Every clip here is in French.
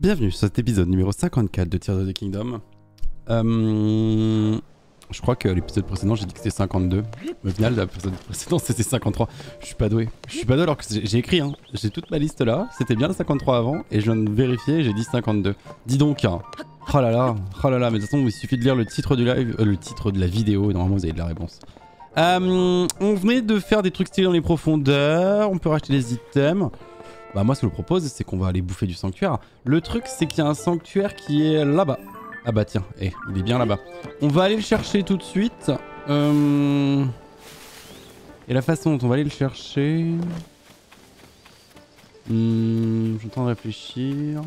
Bienvenue sur cet épisode numéro 54 de Tears of the Kingdom. Je crois que l'épisode précédent j'ai dit que c'était 52. Mais au final l'épisode précédent c'était 53. Je suis pas doué. Je suis pas doué alors que j'ai écrit hein. J'ai toute ma liste là. C'était bien le 53 avant et je viens de vérifier j'ai dit 52. Dis donc hein. Oh là là, mais de toute façon il suffit de lire le titre du live, le titre de la vidéo et normalement vous avez de la réponse. On venait de faire des trucs stylés dans les profondeurs, on peut racheter des items. Bah moi ce que je propose c'est qu'on va aller bouffer du sanctuaire. Le truc c'est qu'il y a un sanctuaire qui est là-bas. Ah bah tiens, il est bien là-bas. On va aller le chercher tout de suite. Et la façon dont on va aller le chercher... J'entends réfléchir...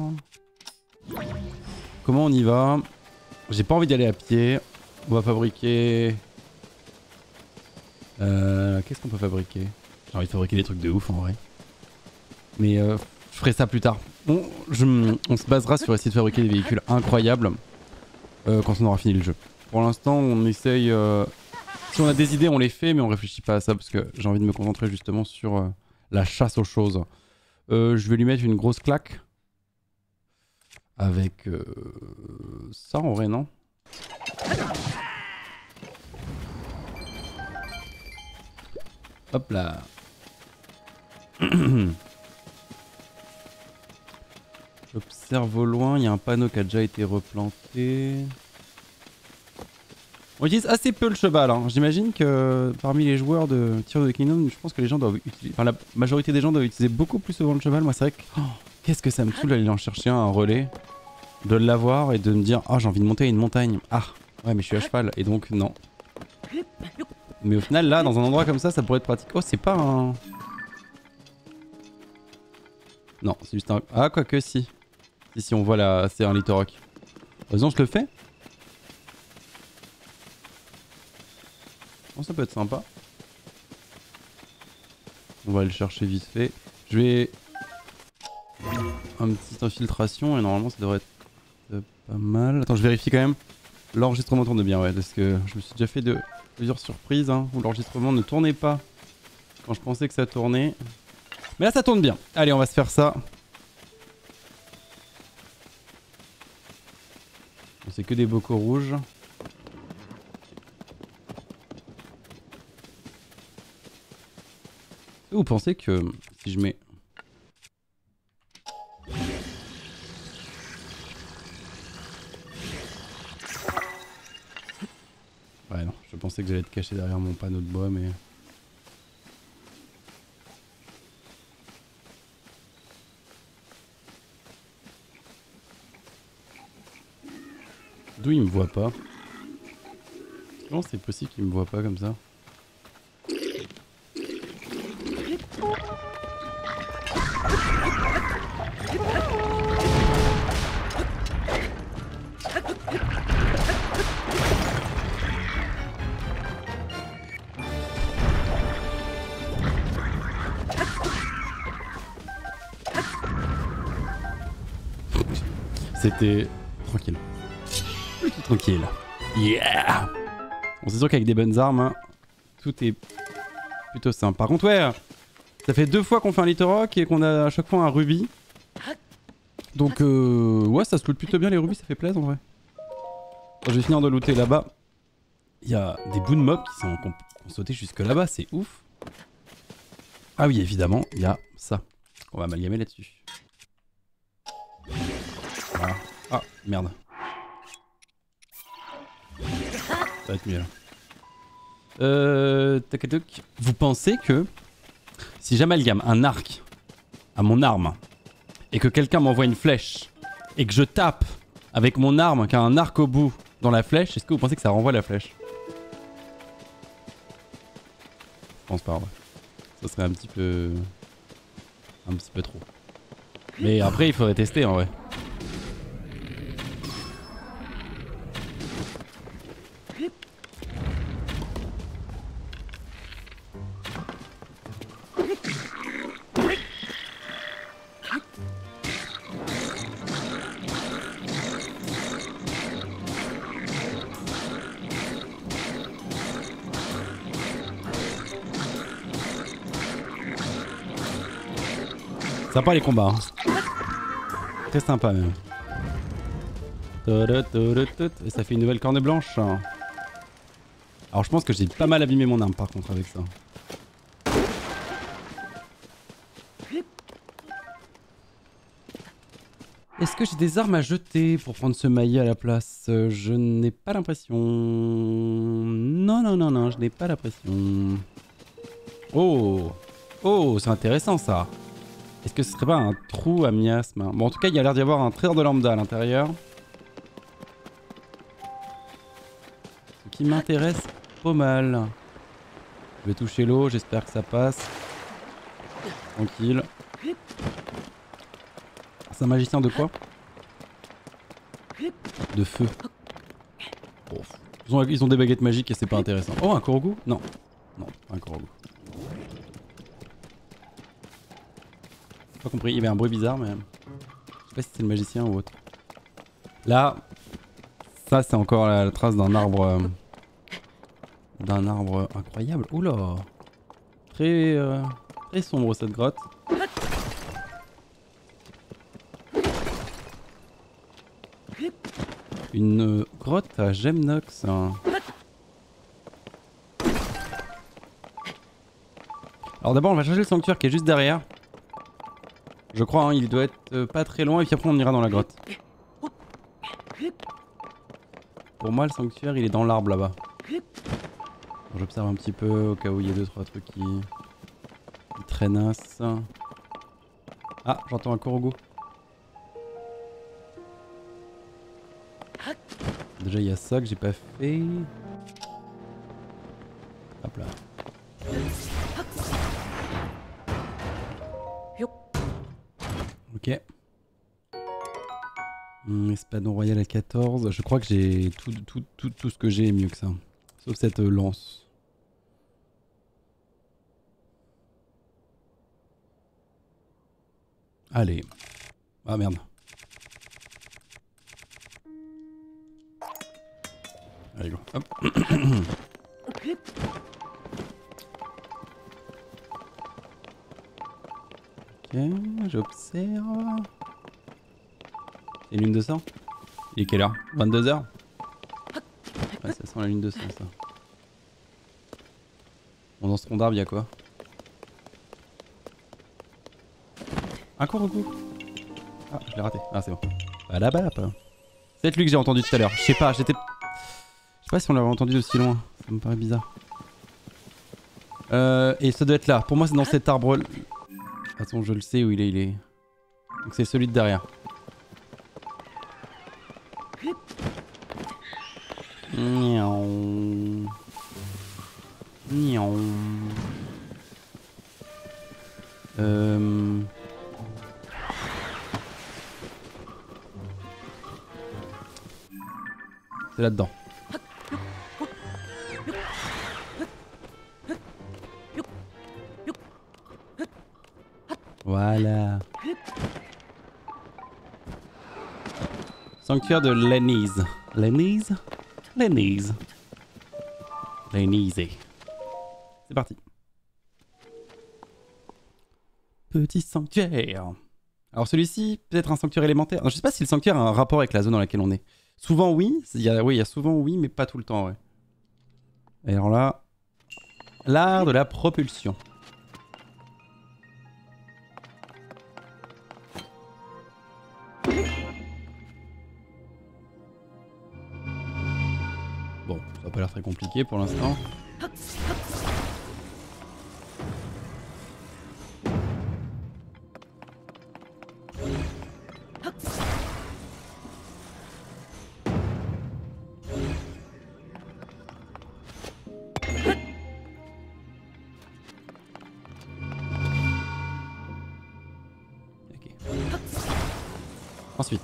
Comment on y va? J'ai pas envie d'y aller à pied. On va fabriquer... Qu'est-ce qu'on peut fabriquer? J'ai envie de fabriquer des trucs de ouf en vrai. Mais je ferai ça plus tard. On se basera sur essayer de fabriquer des véhicules incroyables quand on aura fini le jeu. Pour l'instant on essaye... Si on a des idées on les fait mais on réfléchit pas à ça parce que j'ai envie de me concentrer justement sur la chasse aux choses. Je vais lui mettre une grosse claque. Avec ça en vrai non? Hop là. J'observe au loin, il y a un panneau qui a déjà été replanté. On utilise assez peu le cheval, hein. J'imagine que parmi les joueurs de Tears of the Kingdom, je pense que les gens doivent utiliser... Enfin, la majorité des gens doivent utiliser beaucoup plus souvent le cheval. Moi, c'est vrai que... Oh, qu'est-ce que ça me saoule d'aller en chercher un relais, de l'avoir et de me dire « Ah, oh, j'ai envie de monter à une montagne. Ah, ouais, mais je suis à cheval. » Et donc, non. Mais au final, là, dans un endroit comme ça, ça pourrait être pratique. Oh, c'est pas un... Non, c'est juste un... Ah, quoique si. Si on voit là, c'est un Lithoroc. Vas-y, je le fais. Bon, ça peut être sympa. On va aller le chercher vite fait. Je vais... Une petite infiltration et normalement ça devrait être pas mal. Attends, je vérifie quand même. L'enregistrement tourne bien, ouais, parce que je me suis déjà fait de plusieurs surprises hein, où l'enregistrement ne tournait pas quand je pensais que ça tournait. Mais là ça tourne bien. Allez, on va se faire ça. C'est que des bocaux rouges. Vous pensez que si je mets... Ouais non, je pensais que j'allais être caché derrière mon panneau de bois mais... D'où il me voit pas? Comment c'est possible qu'il me voit pas comme ça? C'était tranquille. Tranquille. Yeah! On s'est sûr qu'avec des bonnes armes, hein, tout est plutôt simple. Par contre, ouais, ça fait deux fois qu'on fait un Lithoroc et qu'on a à chaque fois un rubis. Donc, ouais, ça se loot plutôt bien les rubis, ça fait plaisir en vrai. Quand je vais finir de looter là-bas, il y a des bouts de mobs qui sont sautés jusque là-bas, c'est ouf. Ah oui, évidemment, il y a ça. On va amalgamer là-dessus. Voilà. Ah, merde. Ça va être mieux là. Vous pensez que si j'amalgame un arc à mon arme et que quelqu'un m'envoie une flèche et que je tape avec mon arme qui a un arc au bout dans la flèche, est-ce que vous pensez que ça renvoie la flèche? Je pense pas, ouais. Ça serait un petit peu trop. Mais après il faudrait tester en vrai. Sympa les combats, hein. Très sympa même. Et ça fait une nouvelle corne blanche. Alors je pense que j'ai pas mal abîmé mon arme par contre avec ça. Est-ce que j'ai des armes à jeter pour prendre ce maillet à la place? Je n'ai pas l'impression. Non, non, non, non, je n'ai pas l'impression. Oh, oh, c'est intéressant ça. Est-ce que ce serait pas un trou à miasme? Bon, en tout cas, il y a l'air d'y avoir un trésor de lambda à l'intérieur. Ce qui m'intéresse pas mal. Je vais toucher l'eau, j'espère que ça passe. Tranquille. C'est un magicien de quoi? De feu. Oh, ils ont des baguettes magiques et c'est pas intéressant. Oh, un Corogo? Non. Non, pas un Corogo. Pas compris, il y avait un bruit bizarre mais... Je sais pas si c'est le magicien ou autre. Là... Ça c'est encore la trace d'un arbre... D'un arbre incroyable. Oula! Très... très sombre cette grotte. Une grotte à Gemnox. Alors d'abord on va chercher le sanctuaire qui est juste derrière. Je crois, hein, il doit être pas très loin et puis après on ira dans la grotte. Pour moi le sanctuaire il est dans l'arbre là-bas. J'observe un petit peu au cas où il y a 2-3 trucs qui traînassent. Ah, j'entends un Corogo. Déjà il y a ça que j'ai pas fait. Hop là. Ok. Espadon royal à 14. Je crois que j'ai tout ce que j'ai est mieux que ça. Sauf cette lance. Allez. Ah merde. Allez go. Hop. Ok, j'observe. C'est une lune de sang? Il est quelle heure? 22h? Ouais, ça sent la lune de sang ça. Bon, dans ce tronc d'arbre, il y a quoi? Un Corogo? Ah, je l'ai raté. Ah, c'est bon. Bah là-bas, là. C'est peut-être lui que j'ai entendu tout à l'heure. Je sais pas, j'étais... Je sais pas si on l'avait entendu d'aussi loin, ça me paraît bizarre. Et ça doit être là, pour moi c'est dans cet arbre. Attends, je le sais où il est, Donc c'est celui de derrière. Miaou. Miaou. C'est là-dedans. Voilà. Sanctuaire de Lanise. Lanise? Lanise. Lanise. C'est parti. Petit sanctuaire. Alors celui-ci, peut-être un sanctuaire élémentaire. Alors, je sais pas si le sanctuaire a un rapport avec la zone dans laquelle on est. Souvent oui. Il y a souvent oui, mais pas tout le temps. Ouais. Et alors là... L'art de la propulsion. Ça a pas l'air très compliqué pour l'instant. Okay. Ensuite.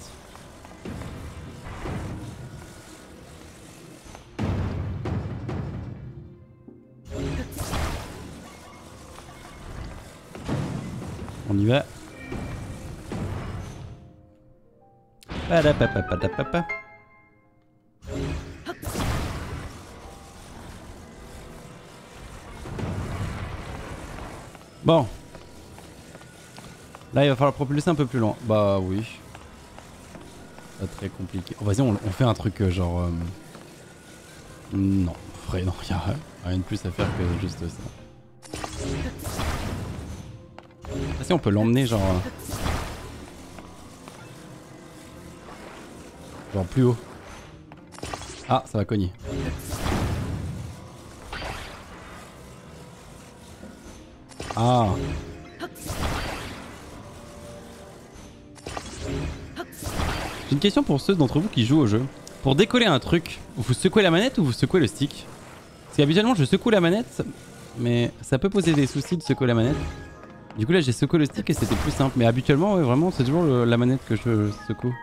Bon. Là il va falloir propulser un peu plus loin. Bah oui. Pas très compliqué. Oh, vas-y, on fait un truc genre... Non, frère, non, y'a rien de plus à faire que juste ça. Ah si, on peut l'emmener genre... Genre plus haut. Ah, ça va cogner. Ah. J'ai une question pour ceux d'entre vous qui jouent au jeu. Pour décoller un truc, vous secouez la manette ou vous secouez le stick? Parce qu'habituellement je secoue la manette, mais ça peut poser des soucis de secouer la manette. Du coup là j'ai secoué le stick et c'était plus simple. Mais habituellement ouais, vraiment c'est toujours la manette que je secoue.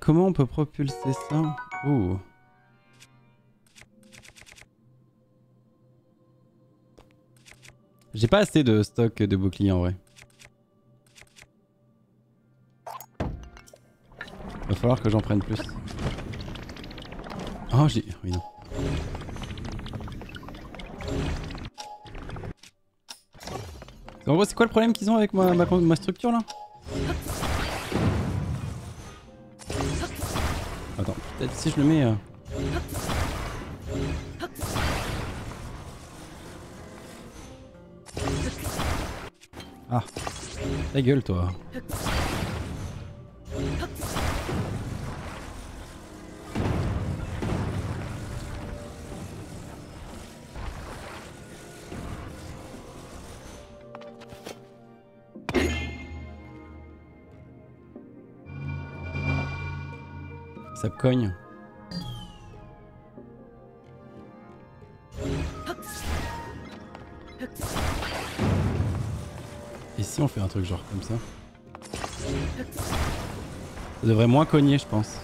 Comment on peut propulser ça? Ouh. J'ai pas assez de stock de boucliers en vrai. Va falloir que j'en prenne plus. Oh j'ai... Oui non. En gros c'est quoi le problème qu'ils ont avec ma structure là? Attends, peut-être si je le mets... Ah, ta gueule toi. Ça cogne. Et si on fait un truc genre comme ça? Ça devrait moins cogner je pense.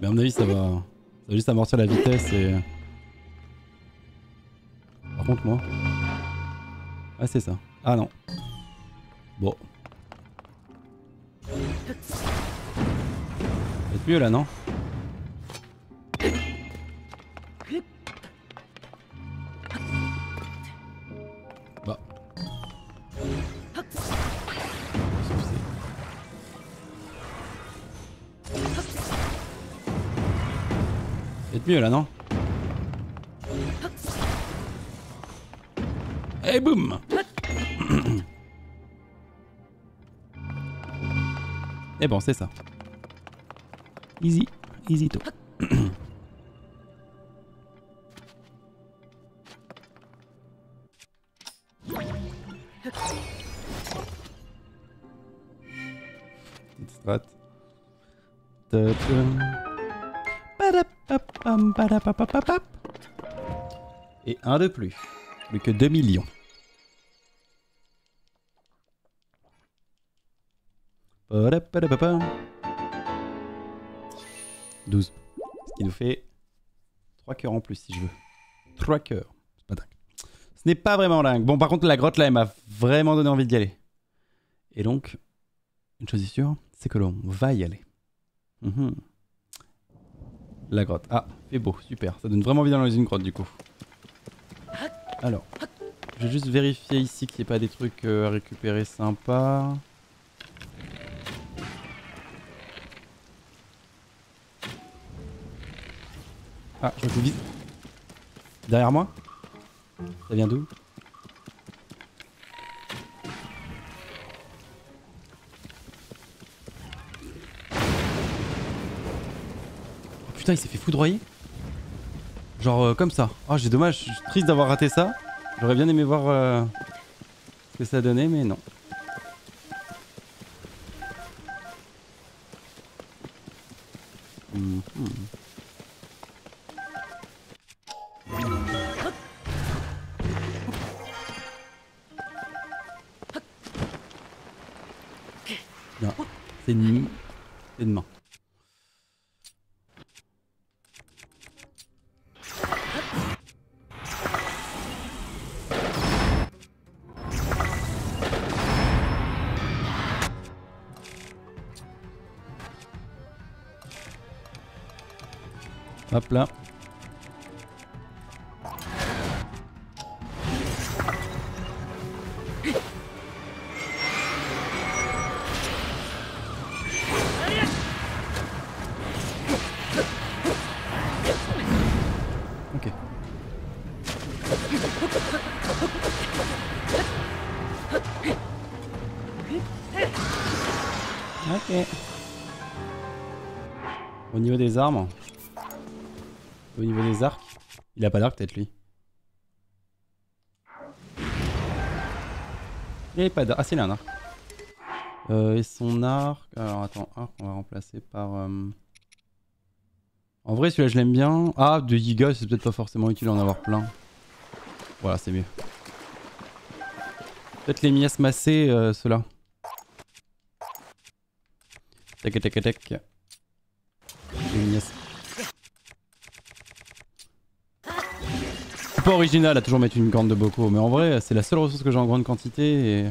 Mais à mon avis ça va juste amortir la vitesse et... Par contre moi... Ah c'est ça. Ah non. Bon. C'est mieux là non? Mieux là non? Et boum. Et bon c'est ça. Easy, easy to. Petite strat. Et un de plus. Plus que 2 millions. Pa-da-pa-da-pa-pa. 12. Ce qui nous fait 3 cœurs en plus si je veux. 3 cœurs. C'est pas dingue. Ce n'est pas vraiment dingue. Bon par contre la grotte là elle m'a vraiment donné envie d'y aller. Et donc, une chose est sûre, c'est que l'on va y aller. La grotte. Ah, c'est beau, super. Ça donne vraiment envie d'aller dans une grotte du coup. Alors, je vais juste vérifier ici qu'il n'y ait pas des trucs à récupérer sympas. Ah, je vois que vite. Derrière moi? Ça vient d'où? Putain il s'est fait foudroyer. Genre comme ça. Ah oh, j'ai dommage, je suis triste d'avoir raté ça. J'aurais bien aimé voir ce que ça donnait mais non. Non, c'est une... main. Hop là. Ok. Ok. Au niveau des armes. Au niveau des arcs, il a pas d'arc peut-être lui. Il a pas d'arc. Ah c'est là un arc. Et son arc. Alors attends, arc on va remplacer par... En vrai celui-là je l'aime bien. Ah de Giga c'est peut-être pas forcément utile d'en avoir plein. Voilà c'est mieux. Peut-être les miasmes macés ceux-là. Tac tac tac. Les miasmes. C'est pas original à toujours mettre une corne de boko, mais en vrai c'est la seule ressource que j'ai en grande quantité et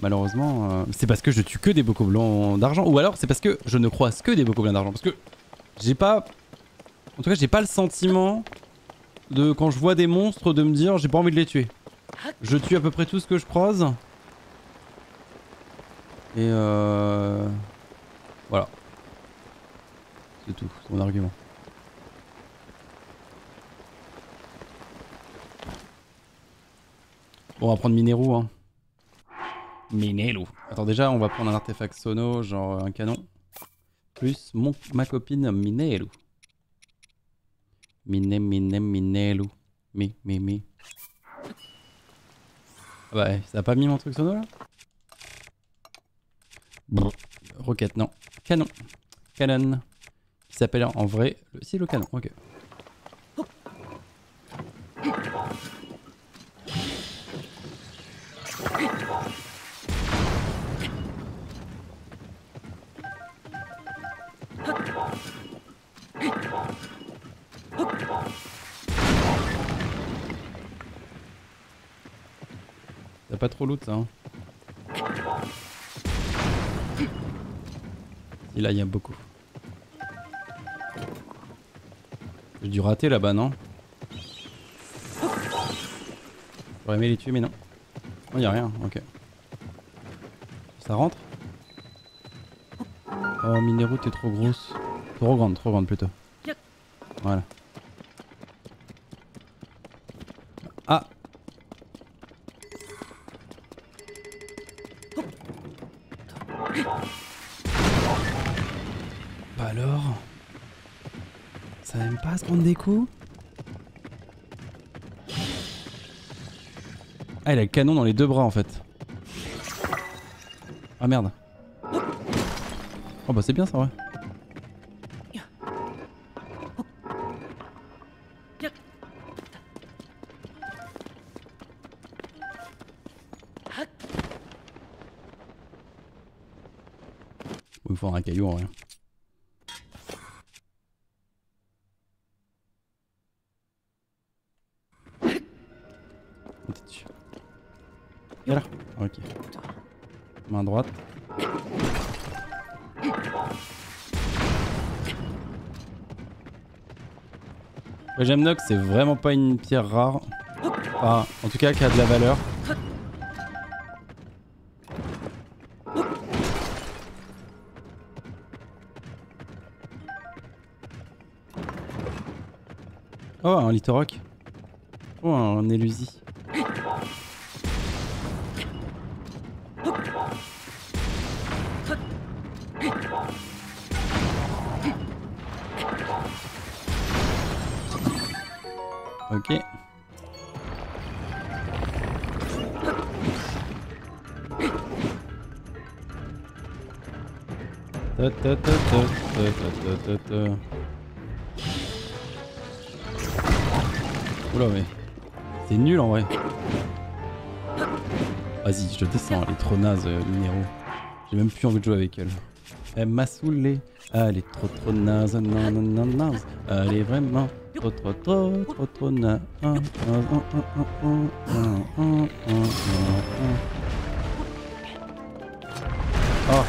malheureusement c'est parce que je tue que des bocaux blancs d'argent, ou alors c'est parce que je ne croise que des bocaux blancs d'argent, parce que j'ai pas, en tout cas j'ai pas le sentiment de quand je vois des monstres de me dire j'ai pas envie de les tuer. Je tue à peu près tout ce que je croise et voilà, c'est tout, c'est mon argument. Bon, on va prendre Mineru hein. Mineru. Attends déjà on va prendre un artefact sono, genre un canon. Plus ma copine Mineru. Mineru. Ah bah ça a pas mis mon truc sono là. Brr. Roquette non. Canon. Canon. Qui s'appelle en vrai le... Si le canon, ok. T'as pas trop loot ça hein. Et là il y a beaucoup. J'ai dû rater là-bas non. J'aurais aimé les tuer mais non. Oh y'a rien, ok. Ça rentre. Oh Mineru t'es trop grosse. Trop grande plutôt. Voilà. Ah. Bah alors. Ça aime pas se prendre des coups. Ah il a le canon dans les deux bras en fait. Ah merde. Oh bah c'est bien ça ouais. Il me faut un caillou en rien. Et là, ok. Main droite. Le Jamnock c'est vraiment pas une pierre rare. Enfin, en tout cas qui a de la valeur. Oh un Lithoroc. Oh un Élusie. Ok. Oula, mais c'est nul en vrai. Vas-y, je te descends, elle est trop naze, Minero. J'ai même plus envie de jouer avec elle. Elle m'a saoulé. Elle est trop naze, naze. Elle est vraiment trop naze. Oh.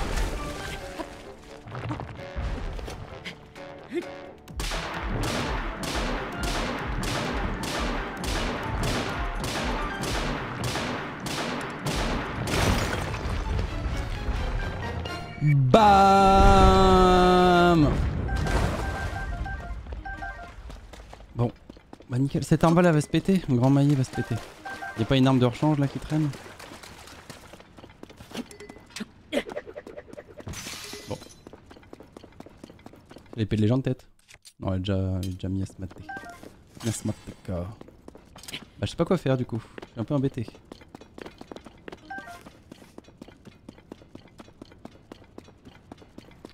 Bam. Bon, bah nickel, cette arme là va se péter, mon grand maillet va se péter. Y'a pas une arme de rechange là qui traîne? Bon. L'épée de légende tête. Non, elle est déjà mis à se mater. Bah je sais pas quoi faire du coup, je suis un peu embêté.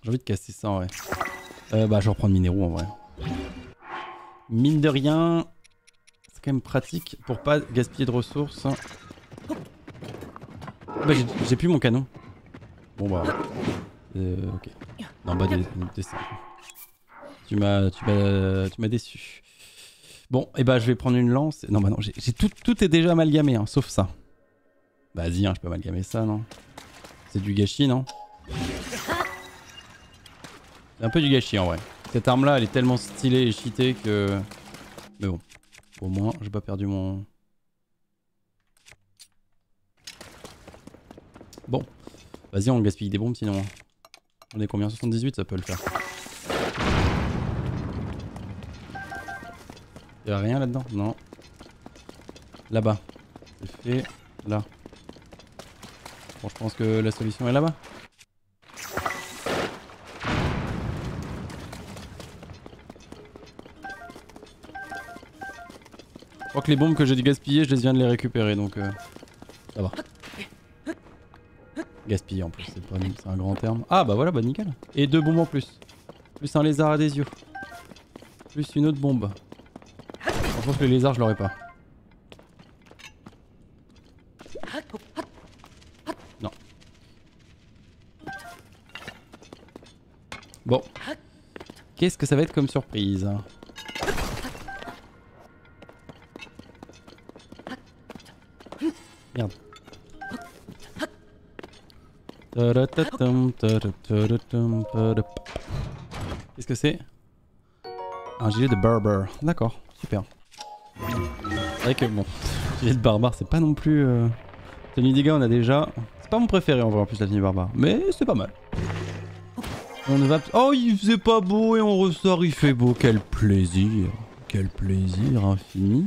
J'ai envie de casser ça en vrai. Bah je vais reprendre Minero en vrai. Mine de rien, c'est quand même pratique pour pas gaspiller de ressources. Bah j'ai plus mon canon. Bon bah... ok. Non bah dessin. Tu m'as déçu. Bon et bah je vais prendre une lance. Non bah non, tout est déjà amalgamé hein, sauf ça. Vas-y hein, je peux amalgamer ça non? C'est du gâchis non? Un peu du gâchis en vrai. Cette arme là elle est tellement stylée et cheatée que... Mais bon, au moins j'ai pas perdu mon... Bon, vas-y on gaspille des bombes sinon. On est combien? 78, ça peut le faire. Y'a rien là-dedans? Non. Là-bas. C'est fait là. Bon je pense que la solution est là-bas. Je crois que les bombes que j'ai dû gaspiller, je viens de les récupérer donc ça va. Gaspiller en plus, c'est un grand terme. Ah bah voilà, bah nickel. Et 2 bombes en plus. Plus un lézard à des yeux. Plus une autre bombe. Je pense que le lézard, je l'aurais pas. Non. Bon. Qu'est-ce que ça va être comme surprise? Merde. Qu'est-ce que c'est? Un gilet de barbare. D'accord, super. C'est vrai que bon, gilet de barbare c'est pas non plus... Tenue des gars on a déjà... C'est pas mon préféré en vrai en plus la tenue barbare. Mais c'est pas mal. On va... Oh il faisait pas beau et on ressort il fait beau. Quel plaisir. Quel plaisir infini.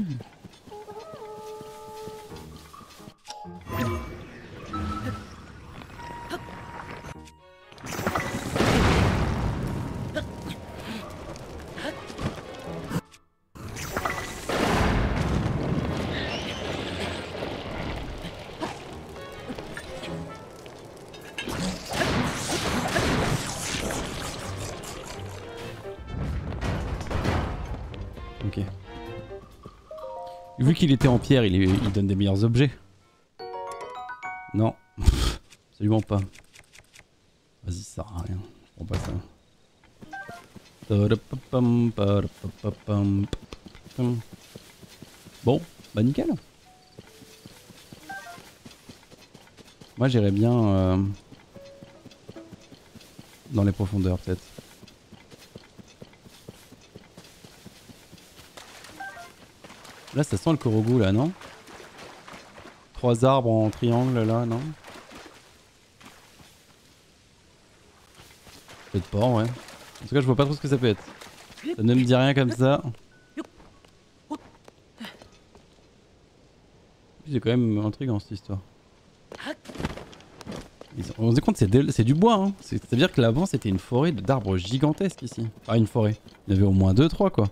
Vu qu'il était en pierre, il donne des meilleurs objets. Non, absolument pas. Vas-y, ça sert à rien. On passe à... Bon, bah nickel. Moi j'irais bien dans les profondeurs peut-être. Là ça sent le Corogo là non? 3 arbres en triangle là non? Peut-être pas ouais. En tout cas je vois pas trop ce que ça peut être. Ça ne me dit rien comme ça. C'est quand même intriguant cette histoire. On se rend compte c'est du bois hein. C'est-à-dire que l'avant c'était une forêt d'arbres gigantesques ici. Ah une forêt. Il y avait au moins 2-3 quoi.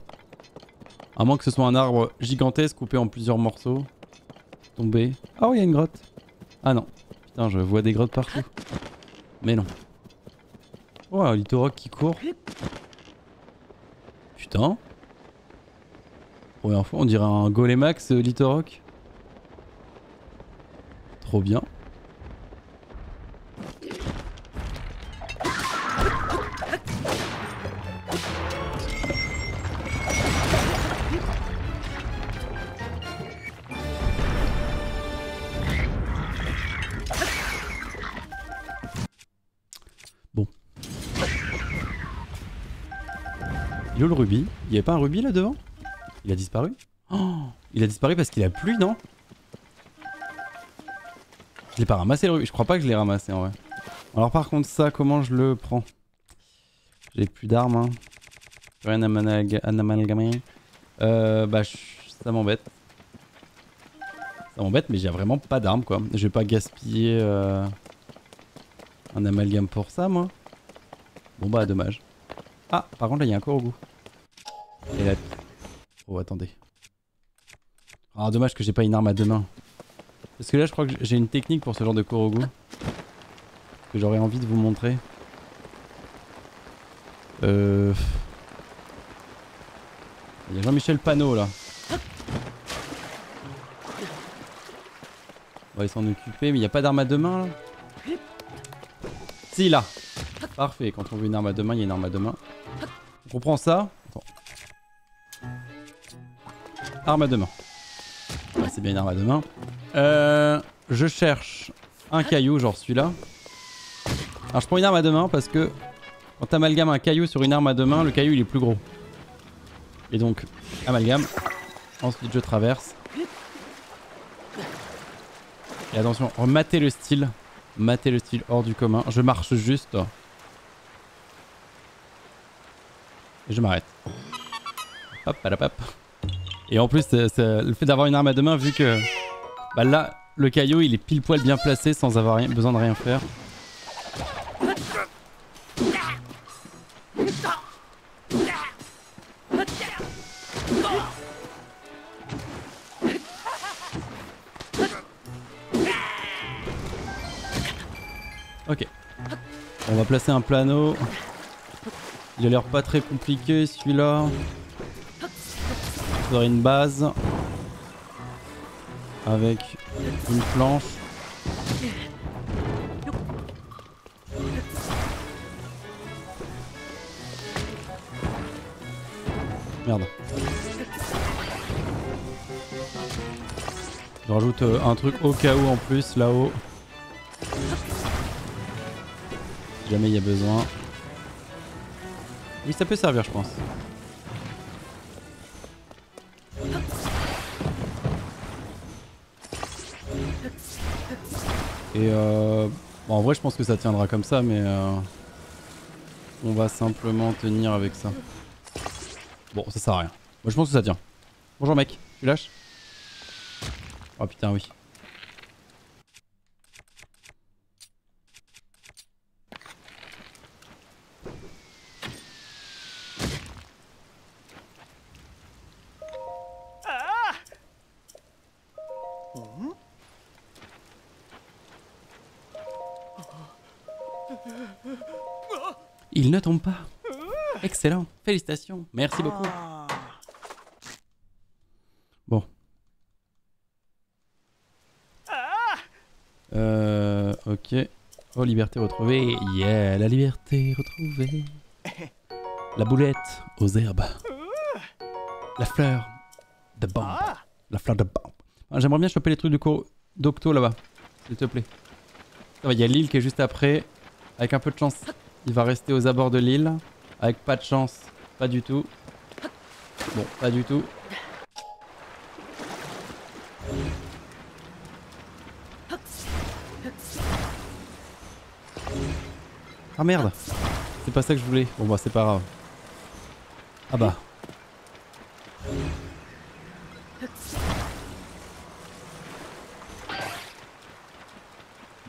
À moins que ce soit un arbre gigantesque coupé en plusieurs morceaux. Tombé. Ah oui, il y a une grotte. Ah non. Putain, je vois des grottes partout. Mais non. Oh, un Lithoroc qui court. Putain. Première fois, on dirait un Golemax Lithoroc. Trop bien. Le rubis, il n'y avait pas un rubis là devant? Il a disparu? Oh, il a disparu parce qu'il a plu, non? Je l'ai pas ramassé le rubis, je crois pas que je l'ai ramassé en vrai. Alors par contre ça, comment je le prends? J'ai plus d'armes, hein. Rien à m'amalgamer. Bah ça m'embête. Ça m'embête mais j'ai vraiment pas d'armes quoi. Je vais pas gaspiller un amalgame pour ça moi. Bon bah dommage. Ah par contre là il y a un Corogo. Et là... Oh attendez. Ah dommage que j'ai pas une arme à deux mains. Parce que là je crois que j'ai une technique pour ce genre de Corogo que j'aurais envie de vous montrer. Il y a Jean-Michel Panot là. On va s'en occuper mais il n'y a pas d'arme à deux mains là. Si là. Parfait, quand on veut une arme à deux mains, il y a une arme à deux mains. On prend ça. Attends. Arme à deux mains. Ouais, c'est bien une arme à deux mains. Je cherche un caillou, genre celui-là. Alors je prends une arme à deux mains parce que quand t'amalgames un caillou sur une arme à deux mains, le caillou il est plus gros. Et donc, amalgame. Ensuite je traverse. Et attention, rematez le style. Matez le style hors du commun. Je marche juste. Et je m'arrête. Hop, à la pape. Et en plus, le fait d'avoir une arme à deux mains, vu que bah là, le caillou, il est pile poil bien placé sans avoir besoin de rien faire. Ok. On va placer un plano. Il a l'air pas très compliqué celui-là. Il faudrait une base avec une planche. Merde. Je rajoute un truc au cas où en plus là-haut. Si jamais il y a besoin. Oui, ça peut servir, je pense. Et bon, en vrai, je pense que ça tiendra comme ça, mais on va simplement tenir avec ça. Bon, ça sert à rien. Moi, je pense que ça tient. Bonjour, mec. Tu lâches? Oh putain, oui. Il ne tombe pas. Excellent. Félicitations. Merci beaucoup. Bon. Ok. Oh, liberté retrouvée. Yeah, la liberté retrouvée. La boulette aux herbes. La fleur de bombe. La fleur de bombe. Ah, j'aimerais bien choper les trucs d'Octo là-bas. S'il te plaît. Il y a l'île qui est juste après. Avec un peu de chance, il va rester aux abords de l'île. Avec pas de chance, pas du tout. Bon, pas du tout. Ah merde, c'est pas ça que je voulais. Bon bah c'est pas grave. Ah bah.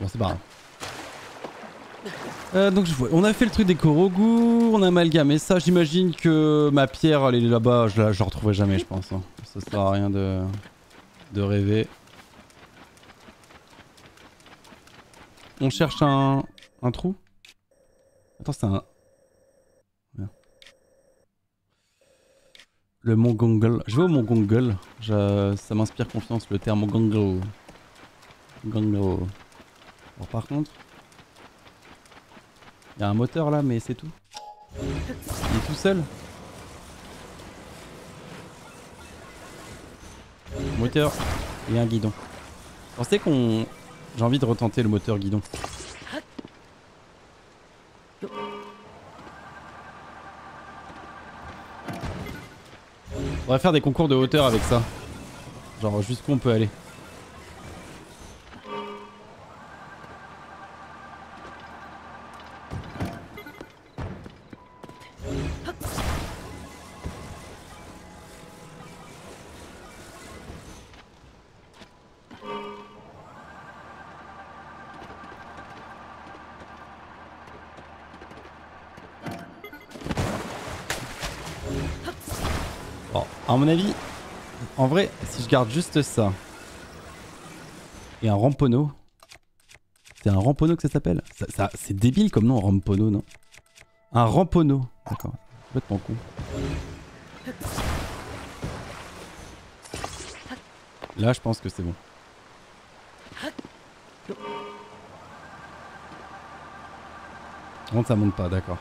Bon c'est pas grave. Donc je vois, on a fait le truc des Corogo, on a amalgamé ça. J'imagine que ma pierre, elle est là-bas, je la retrouverai jamais, je pense. Hein. Ça sert à rien de rêver. On cherche un trou. Attends, c'est un Le Mont Gongol. Je vais au Mont Gongol. Ça m'inspire confiance le terme Gongol. Gongol. Bon, par contre, il y a un moteur là, mais c'est tout. Il est tout seul. Moteur et un guidon. Pensez qu'on... J'ai envie de retenter le moteur guidon. On va faire des concours de hauteur avec ça. Genre jusqu'où on peut aller. A mon avis, en vrai, si je garde juste ça et un ramponneau, c'est un ramponneau que ça s'appelle. C'est débile comme nom, ramponneau, non? Un ramponneau, d'accord, complètement con. Là, je pense que c'est bon. Non, ça monte pas, d'accord.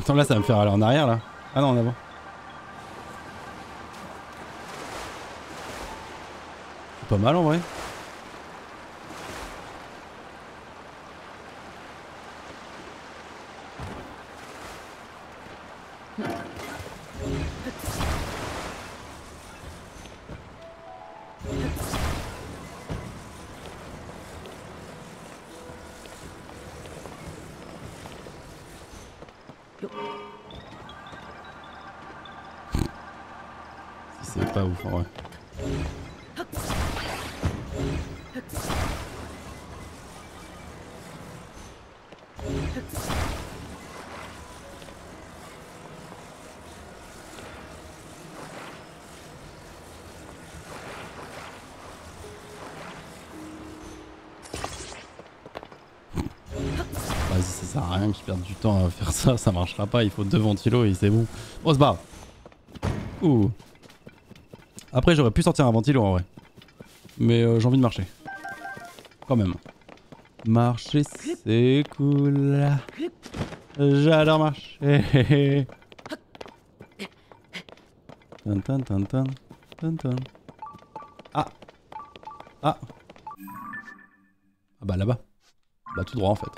Attends, là ça va me faire aller en arrière là. Ah non, en avant. C'est pas mal en vrai. C'est pas ouf en vrai. Vas-y, ça sert à rien que je perde du temps à faire ça, ça marchera pas, il faut deux ventilos et c'est bon. On se barre. Ouh. Après j'aurais pu sortir un ventilo en vrai. Mais j'ai envie de marcher. Quand même. Marcher c'est cool. J'adore marcher. Tintin, tintin, tintin. Ah. Ah. Ah bah là-bas. Bah tout droit en fait.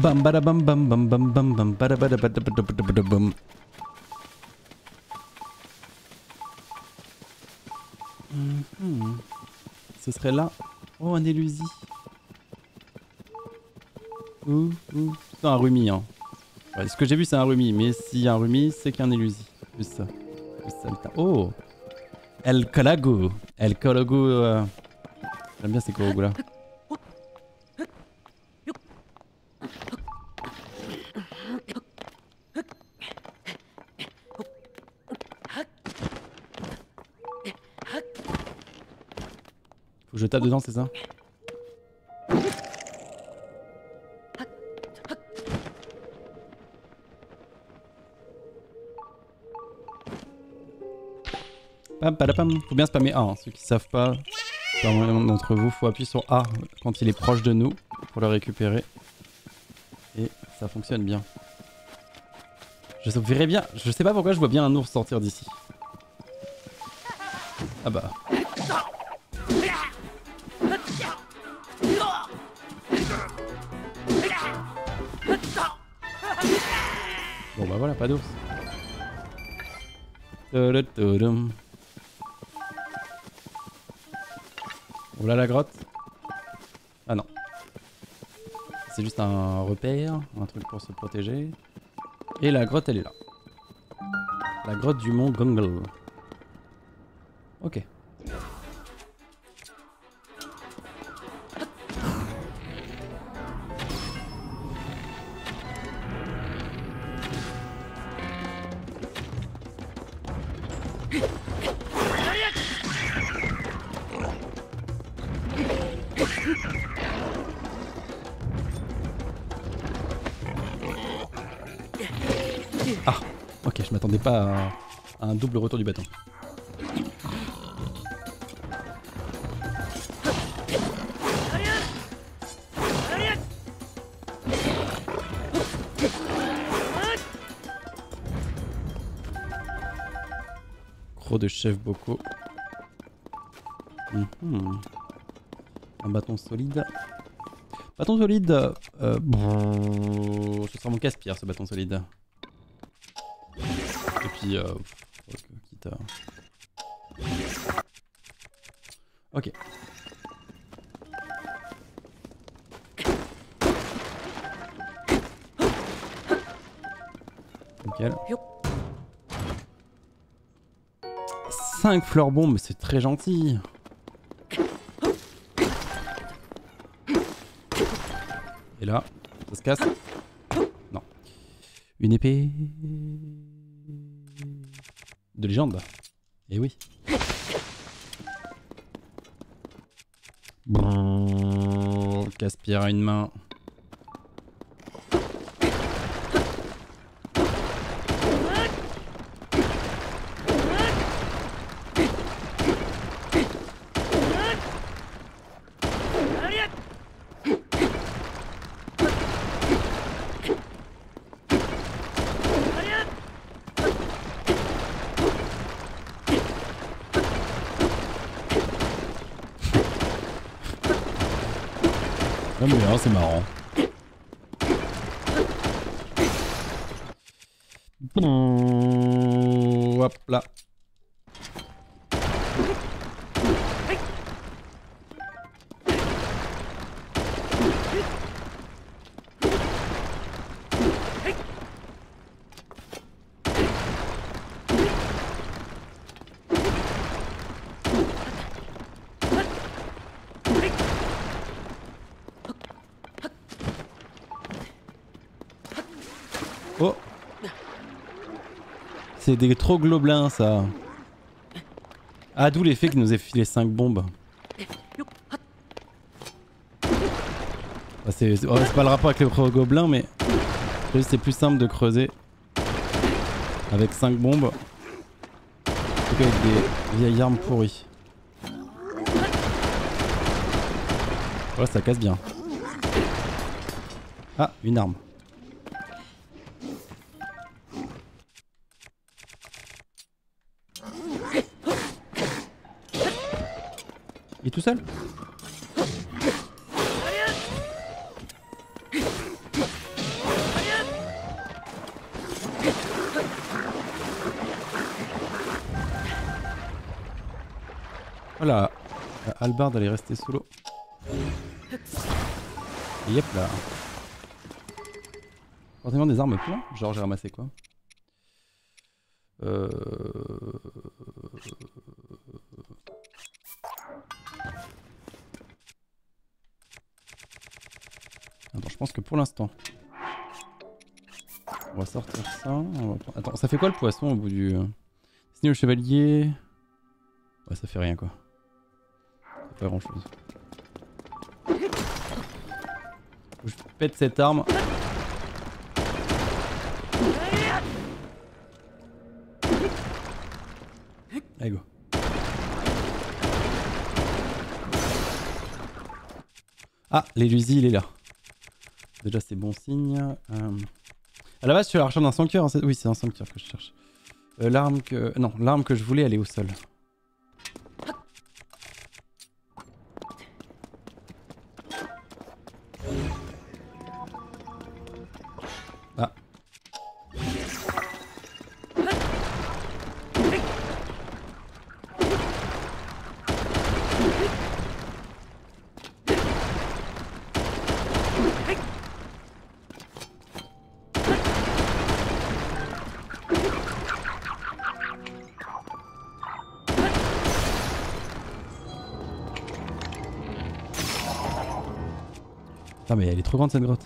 Bam bada bam bam bam bam bam bam bada bada bada bada bada bada bam. Ce serait là. Oh, un élusi. Ouh, ouh. C'est un rumi, hein. Ouais, ce que j'ai vu, c'est un rumi. Mais s'il y a un rumi, c'est qu'un élusi. Juste ça. Juste ça, putain. Oh. El Corogo. El Corogo. J'aime bien ces Corogos là. Je tape dedans, c'est ça? Pam, padapam. Faut bien spammer A, hein. Ceux qui savent pas, pour un d'entre vous, faut appuyer sur A quand il est proche de nous pour le récupérer. Et ça fonctionne bien. Je verrai bien, je sais pas pourquoi je vois bien un ours sortir d'ici. Ah bah. Bon bah voilà, pas d'ours. Oh là la grotte. Ah non. C'est juste un repère, un truc pour se protéger. Et la grotte elle est là. La grotte du Mont Gongol. Ok. Ah, ok, je m'attendais pas à un double retour du bâton. Croc de chef bocaux. Un bâton solide. Bâton solide. Ce sera mon casse-pierre, ce bâton solide. Et puis, quitte à... Ok. Nickel. 5 fleurs bombes, c'est très gentil. Et là, ça se casse. Non. Une épée... de légende. Eh oui. Casse-pierre à une main. C'est marrant. Hop là. C'est des troglobelins ça. Ah, d'où l'effet qu'il nous ait filé 5 bombes. Ah, c'est pas le rapport avec les trogobelins, mais c'est plus simple de creuser avec 5 bombes qu'avec des vieilles armes pourries. Voilà, ça casse bien. Ah, une arme. Il est tout seul. Voilà, la hallebarde elle est restée sous l'eau. Yep là. Forcément des armes plein. Genre j'ai ramassé quoi? Attends, je pense que pour l'instant, on va sortir ça. Attends, ça fait quoi le poisson au bout du... Signer le chevalier... Ouais, ça fait rien quoi. Ça fait pas grand chose. Je pète cette arme. Allez go. Ah, l'élusie il est là. Déjà c'est bon signe. À la base je suis à la recherche d'un sanctuaire. Hein. Oui c'est un sanctuaire que je cherche. L'arme que... Non, l'arme que je voulais elle est au sol. Ah. Mais elle est trop grande cette grotte.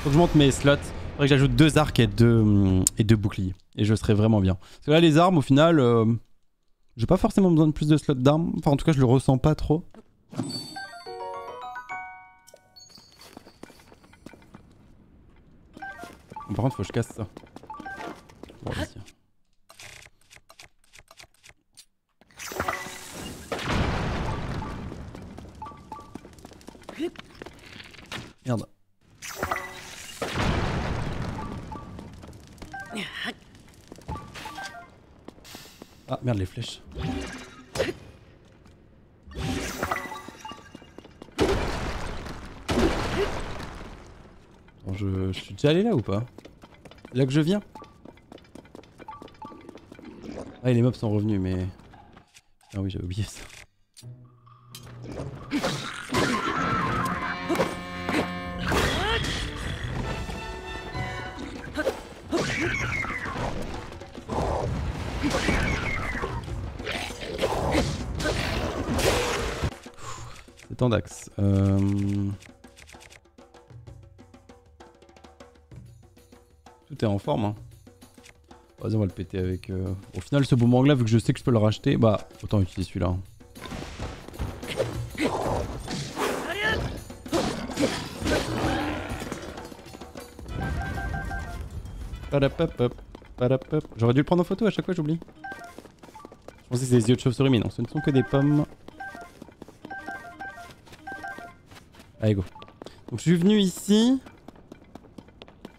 Faut que je monte mes slots. Faudrait que j'ajoute 2 arcs et 2 boucliers. Et je serais vraiment bien. Parce que là les armes au final... J'ai pas forcément besoin de plus de slots d'armes, enfin en tout cas je le ressens pas trop. Par contre faut que je casse ça. Bon, vas-y. Merde. Ah merde les flèches. Bon, je suis déjà allé là ou pas? C'est là que je viens? Ah et les mobs sont revenus mais... Ah oui j'avais oublié ça. D'axe. Tout est en forme. Hein. Vas-y, on va le péter avec. Au final, ce boomerang là, vu que je sais que je peux le racheter, bah autant utiliser celui-là. J'aurais dû le prendre en photo à chaque fois, j'oublie. Je pensais que c'était des yeux de chauve-souris, mais non, ce ne sont que des pommes. Allez go. Donc je suis venu ici.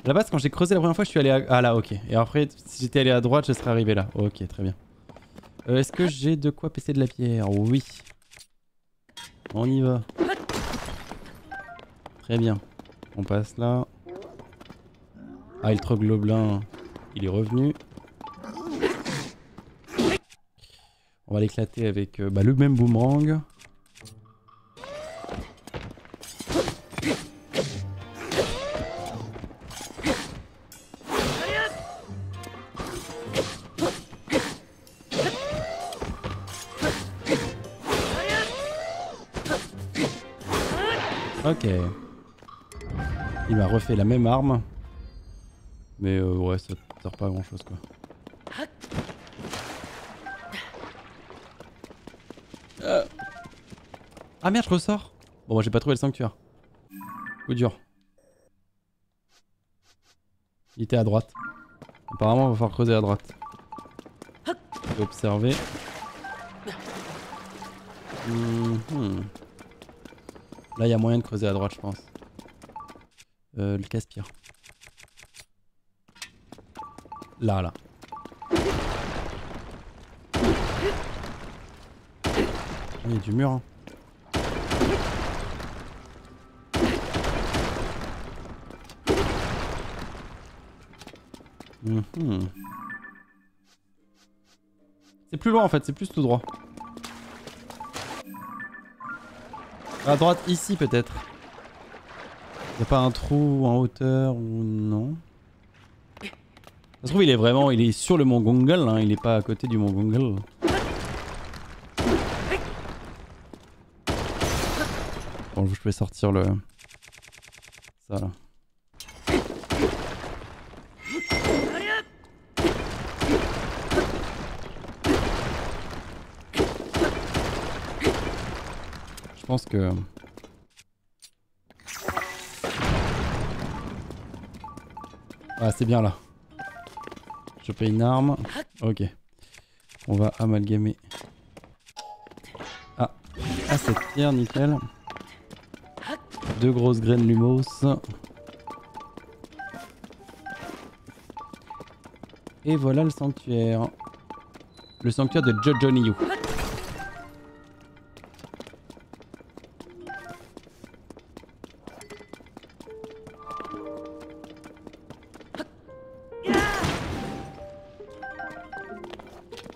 À la base quand j'ai creusé la première fois je suis allé à... Ah là ok. Et après si j'étais allé à droite je serais arrivé là. Ok très bien. Est-ce que j'ai de quoi péter de la pierre? Oui. On y va. Très bien. On passe là. Ah et le troglobelin il est revenu. On va l'éclater avec bah, le même boomerang. Ok. Il m'a refait la même arme. Mais ouais, ça sert pas à grand chose quoi. Ah merde, je ressors. Bon, moi j'ai pas trouvé le sanctuaire. Coup dur. Il était à droite. Apparemment, on va falloir creuser à droite. Je vais observer. Là, il y a moyen de creuser à droite, je pense. Le casse-pierre. Là, là. Il y a du mur. Hein. C'est plus loin en fait, c'est plus tout droit. À droite, ici peut-être. Y'a pas un trou en hauteur ou non? Ça se trouve, il est sur le Mont Gongol, hein, il est pas à côté du Mont Gongol. Bon, je vais sortir le. Ça là. Je pense que... Ah c'est bien là. Choper une arme. Ok. On va amalgamer. Ah. Ah cette pierre, nickel. Deux grosses graines lumos. Et voilà le sanctuaire. Le sanctuaire de Jojo-Niu.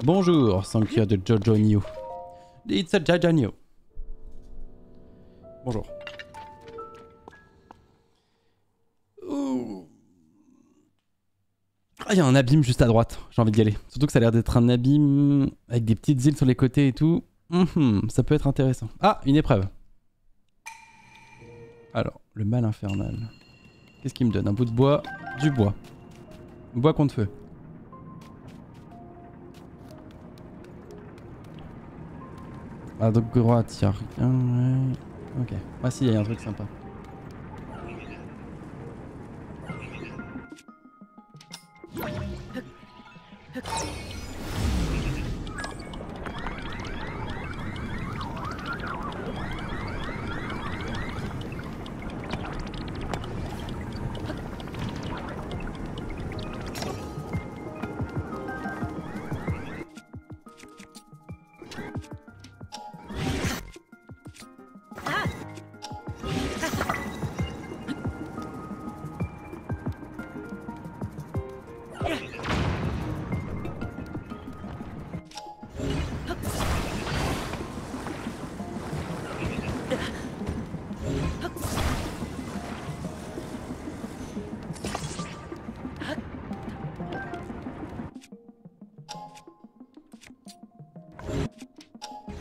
Bonjour, sanctuaire de Jojo-Niu. It's a Jojo-Niu. Bonjour. Oh. Ah, il y a un abîme juste à droite. J'ai envie d'y aller. Surtout que ça a l'air d'être un abîme avec des petites îles sur les côtés et tout. Ça peut être intéressant. Ah, une épreuve. Alors, le mal infernal. Qu'est-ce qu'il me donne? Un bout de bois. Du bois. Bois contre feu. À droite, il n'y a rien. Ouais. Ok. Ah si, il y a un truc sympa.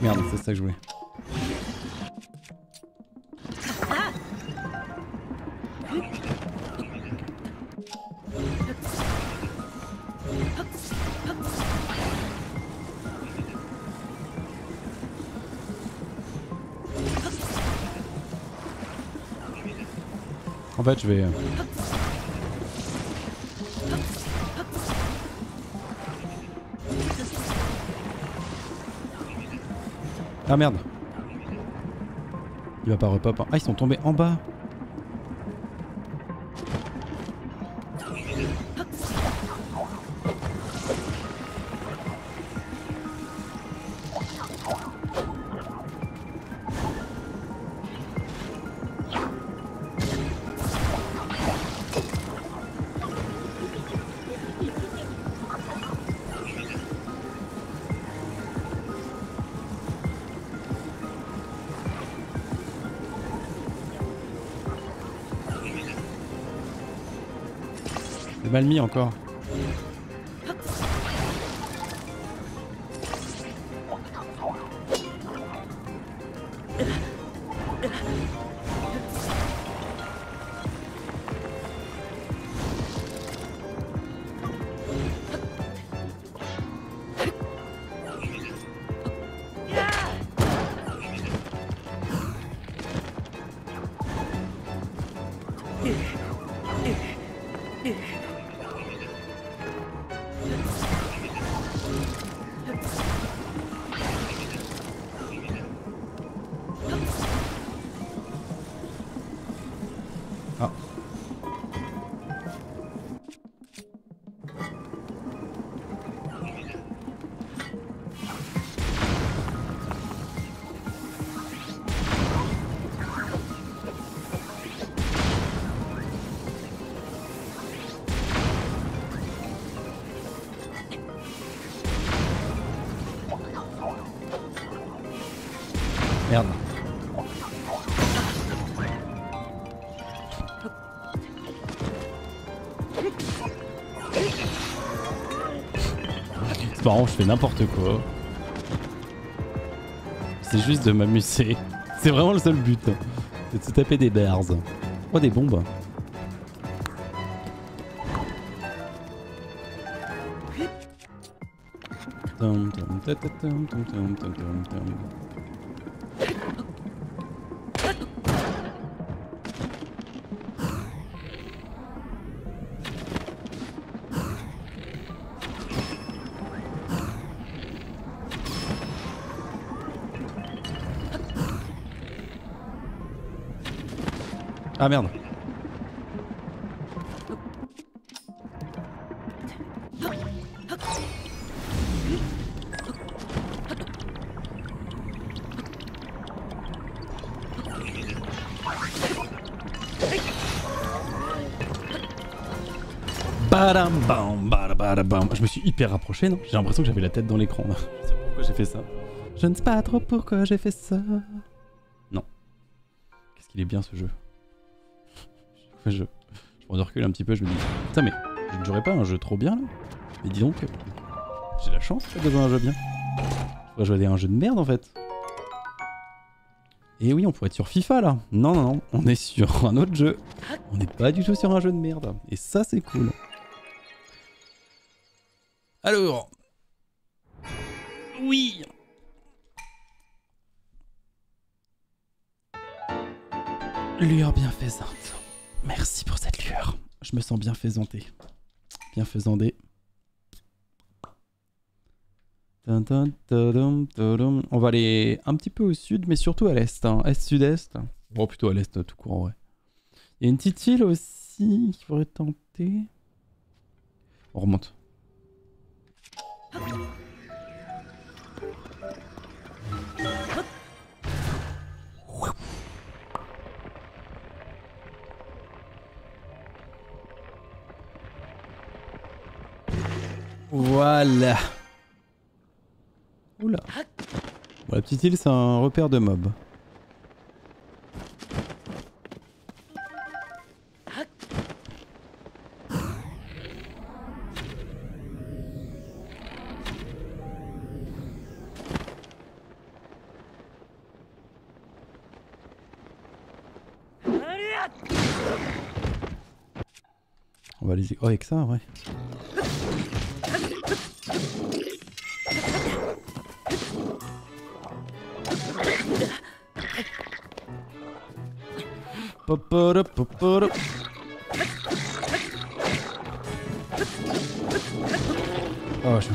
Merde, c'est ça que je voulais. En fait, je vais... Ah merde. Il va pas repop. Hein. Ah ils sont tombés en bas. Mal mis encore. Merde. C'est marrant, je fais n'importe quoi. C'est juste de m'amuser. C'est vraiment le seul but. C'est de se taper des bears. Oh, des bombes. Ah merde. Badam bam, badam bam. Je me suis hyper rapproché, non? J'ai l'impression que j'avais la tête dans l'écran. Je ne sais pas pourquoi j'ai fait ça. Je ne sais pas trop pourquoi j'ai fait ça. Non. Qu'est-ce qu'il est bien ce jeu. Je me recule un petit peu, je me dis putain mais je ne jouerais pas un jeu trop bien là. Mais dis donc, j'ai la chance de jouer un jeu bien. Je pourrais jouer à un jeu de merde en fait. Et oui, on pourrait être sur FIFA là. Non non non, on est sur un autre jeu. On n'est pas du tout sur un jeu de merde. Et ça c'est cool. Alors. Oui. Lueur bienfaisante. Merci pour cette lueur. Je me sens bienfaisantée. Bienfaisandée. On va aller un petit peu au sud, mais surtout à l'est. Hein. Est-sud-est. Bon, plutôt à l'est, tout court, en vrai. Il y a une petite île aussi qu'il faudrait tenter. On remonte. Voilà. Oula. Bon, la petite île, c'est un repère de mobs. On va les... Oh, avec ça, ouais. Oh, je...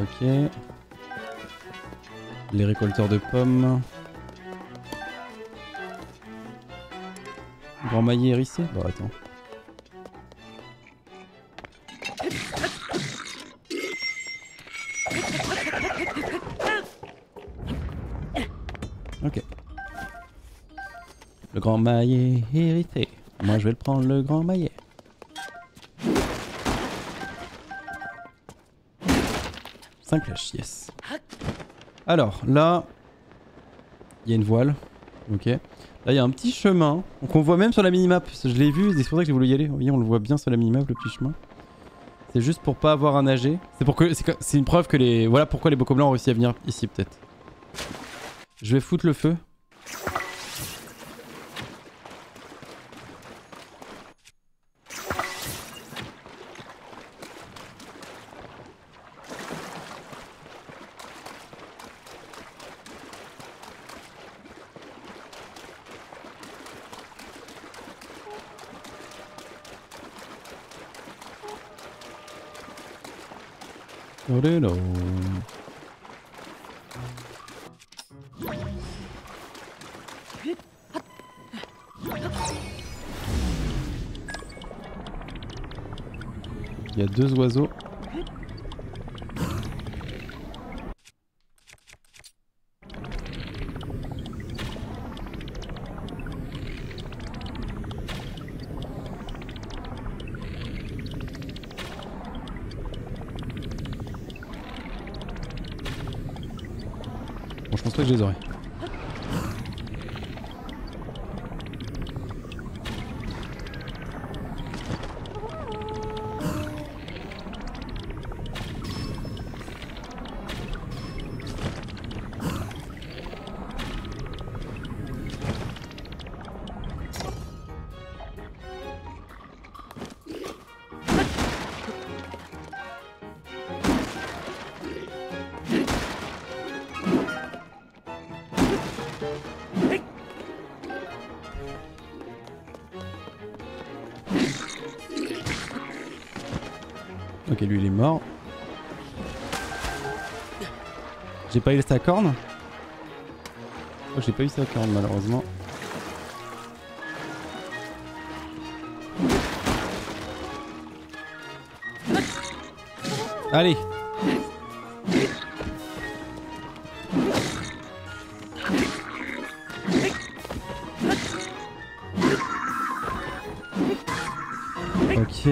Ok. Les récolteurs de pommes. Grand maillet hérissé. Bah attends. Ok. Le grand maillet hérité. Moi je vais le prendre, le grand maillet. Cinq flèches, yes. Alors là, il y a une voile. Ok. Là, il y a un petit chemin. Donc, on voit même sur la minimap. Je l'ai vu, c'est pour ça que j'ai voulu y aller. Vous voyez, on le voit bien sur la minimap, le petit chemin. C'est juste pour pas avoir à nager. C'est une preuve que les... Voilà pourquoi les bocaux blancs ont réussi à venir ici, peut-être. Je vais foutre le feu. Il y a deux oiseaux. Bon, je pense pas que je les aurais. Ok, lui il est mort. J'ai pas eu sa corne. Oh, j'ai pas eu sa corne malheureusement. Allez. Ok,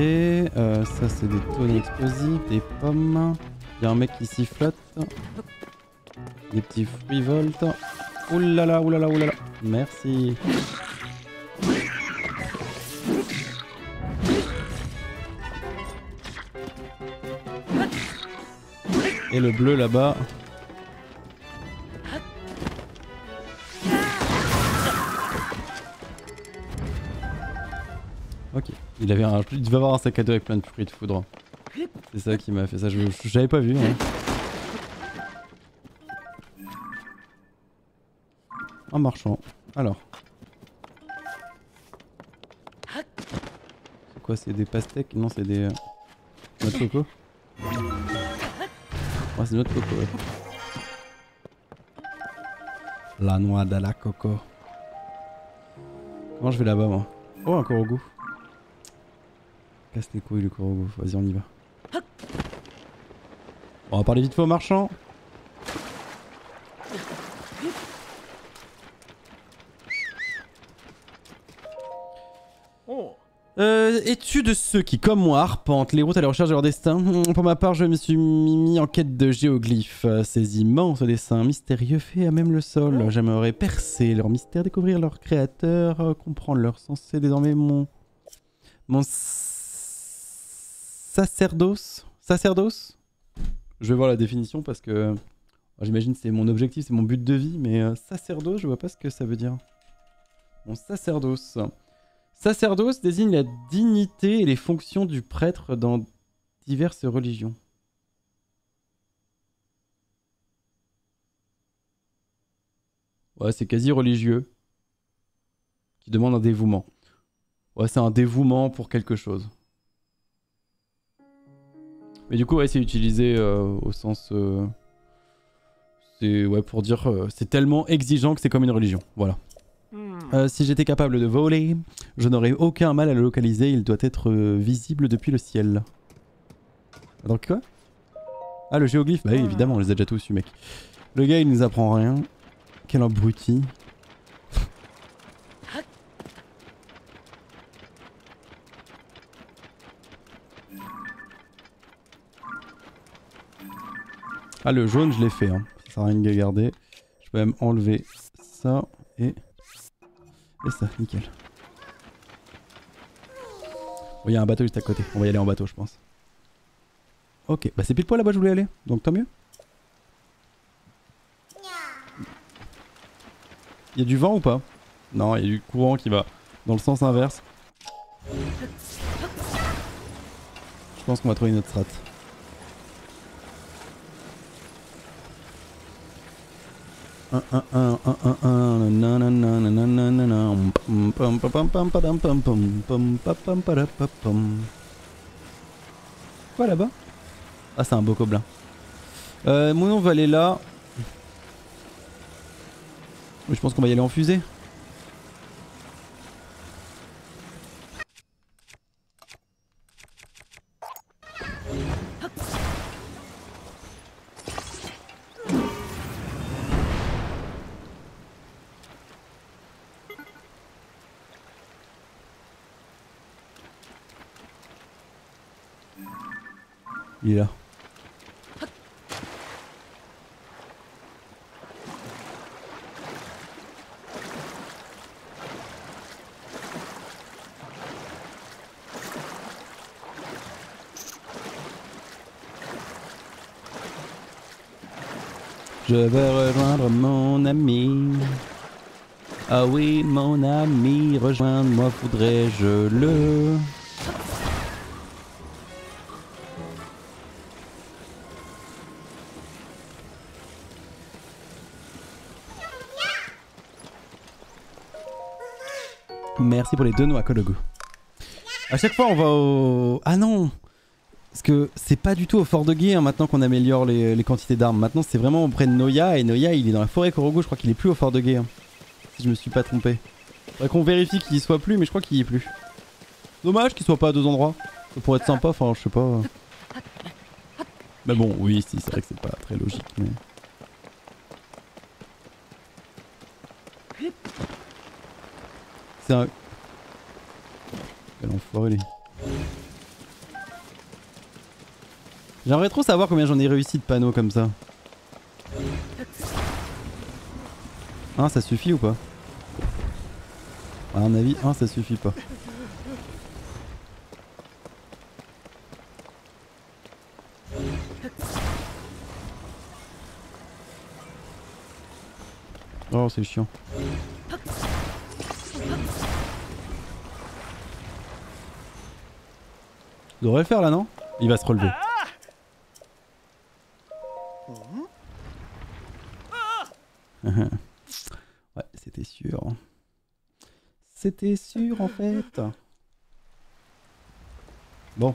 ça c'est des tonnes explosives, des pommes. Il y a un mec qui s'y flotte. Des petits fruits volts. Oulala, oulala, oulala. Merci. Et le bleu là-bas. Ok. Il devait avoir un sac à dos avec plein de fruits de foudre. C'est ça qui m'a fait ça. Je l'avais pas vu. Hein. en marchant. Alors. C'est quoi, c'est des pastèques? Non, c'est des noix de coco. Ouais, c'est noix de coco, ouais. La noix de la coco. Comment je vais là-bas, moi? Oh, un Corogo. Casse les couilles, le Corogo. Vas-y, on y va. On va parler vite fait aux marchands. Es-tu de ceux qui, comme moi, arpentent les routes à la recherche de leur destin? Pour ma part, je me suis mis en quête de géoglyphes. Ces immenses dessins mystérieux faits à même le sol. J'aimerais percer leur mystère, découvrir leur créateur, comprendre leur sens. C'est désormais mon sacerdoce. Sacerdoce? Je vais voir la définition parce que j'imagine c'est mon objectif, c'est mon but de vie, mais sacerdoce, je vois pas ce que ça veut dire. Mon sacerdoce. Sacerdoce désigne la dignité et les fonctions du prêtre dans diverses religions. Ouais, c'est quasi religieux. Qui demande un dévouement. Ouais, c'est un dévouement pour quelque chose. Mais du coup, ouais, c'est utilisé au sens... c'est ouais, pour dire... c'est tellement exigeant que c'est comme une religion. Voilà. Si j'étais capable de voler, je n'aurais aucun mal à le localiser. Il doit être visible depuis le ciel. Donc quoi? Ah, le géoglyphe? Bah oui, évidemment, on les a déjà tous eu, mec. Le gars, il nous apprend rien. Quel abruti. Ah, le jaune, je l'ai fait, hein. Ça sert à rien de garder. Je peux même enlever ça et... Et ça, nickel. Oh, y a un bateau juste à côté. On va y aller en bateau, je pense. Ok, bah c'est pile poil là-bas je voulais aller, donc tant mieux. Y a du vent ou pas? Non, y a du courant qui va dans le sens inverse. Je pense qu'on va trouver une autre strat. Quoi là-bas? Ah, c'est un beau gobelin. Mon nom va aller là. Je pense qu'on va y aller en fusée. Il est là. Je vais rejoindre mon ami. Ah oui, mon ami, rejoindre-moi, voudrais-je le... Merci pour les deux noix, Corogo. A chaque fois on va au... Ah non! Parce que c'est pas du tout au fort de Gué, hein, maintenant qu'on améliore les quantités d'armes. Maintenant c'est vraiment auprès de Noya, et Noya il est dans la forêt Corogo, je crois qu'il est plus au fort de Gué. Hein, si je me suis pas trompé. Faudrait qu'on vérifie qu'il y soit plus, mais je crois qu'il y est plus. Dommage qu'il soit pas à deux endroits. Ça pourrait être sympa, enfin je sais pas... Mais bon, oui, si, c'est vrai que c'est pas très logique, mais... C'est un... Quel enfoiré. J'aimerais trop savoir combien j'en ai réussi de panneaux comme ça. Un, ça suffit ou pas? À mon avis, un, ça suffit pas. Oh, c'est chiant. Il devrait le faire là, non? Il va se relever. Ouais, c'est C'était sûr en fait. Bon.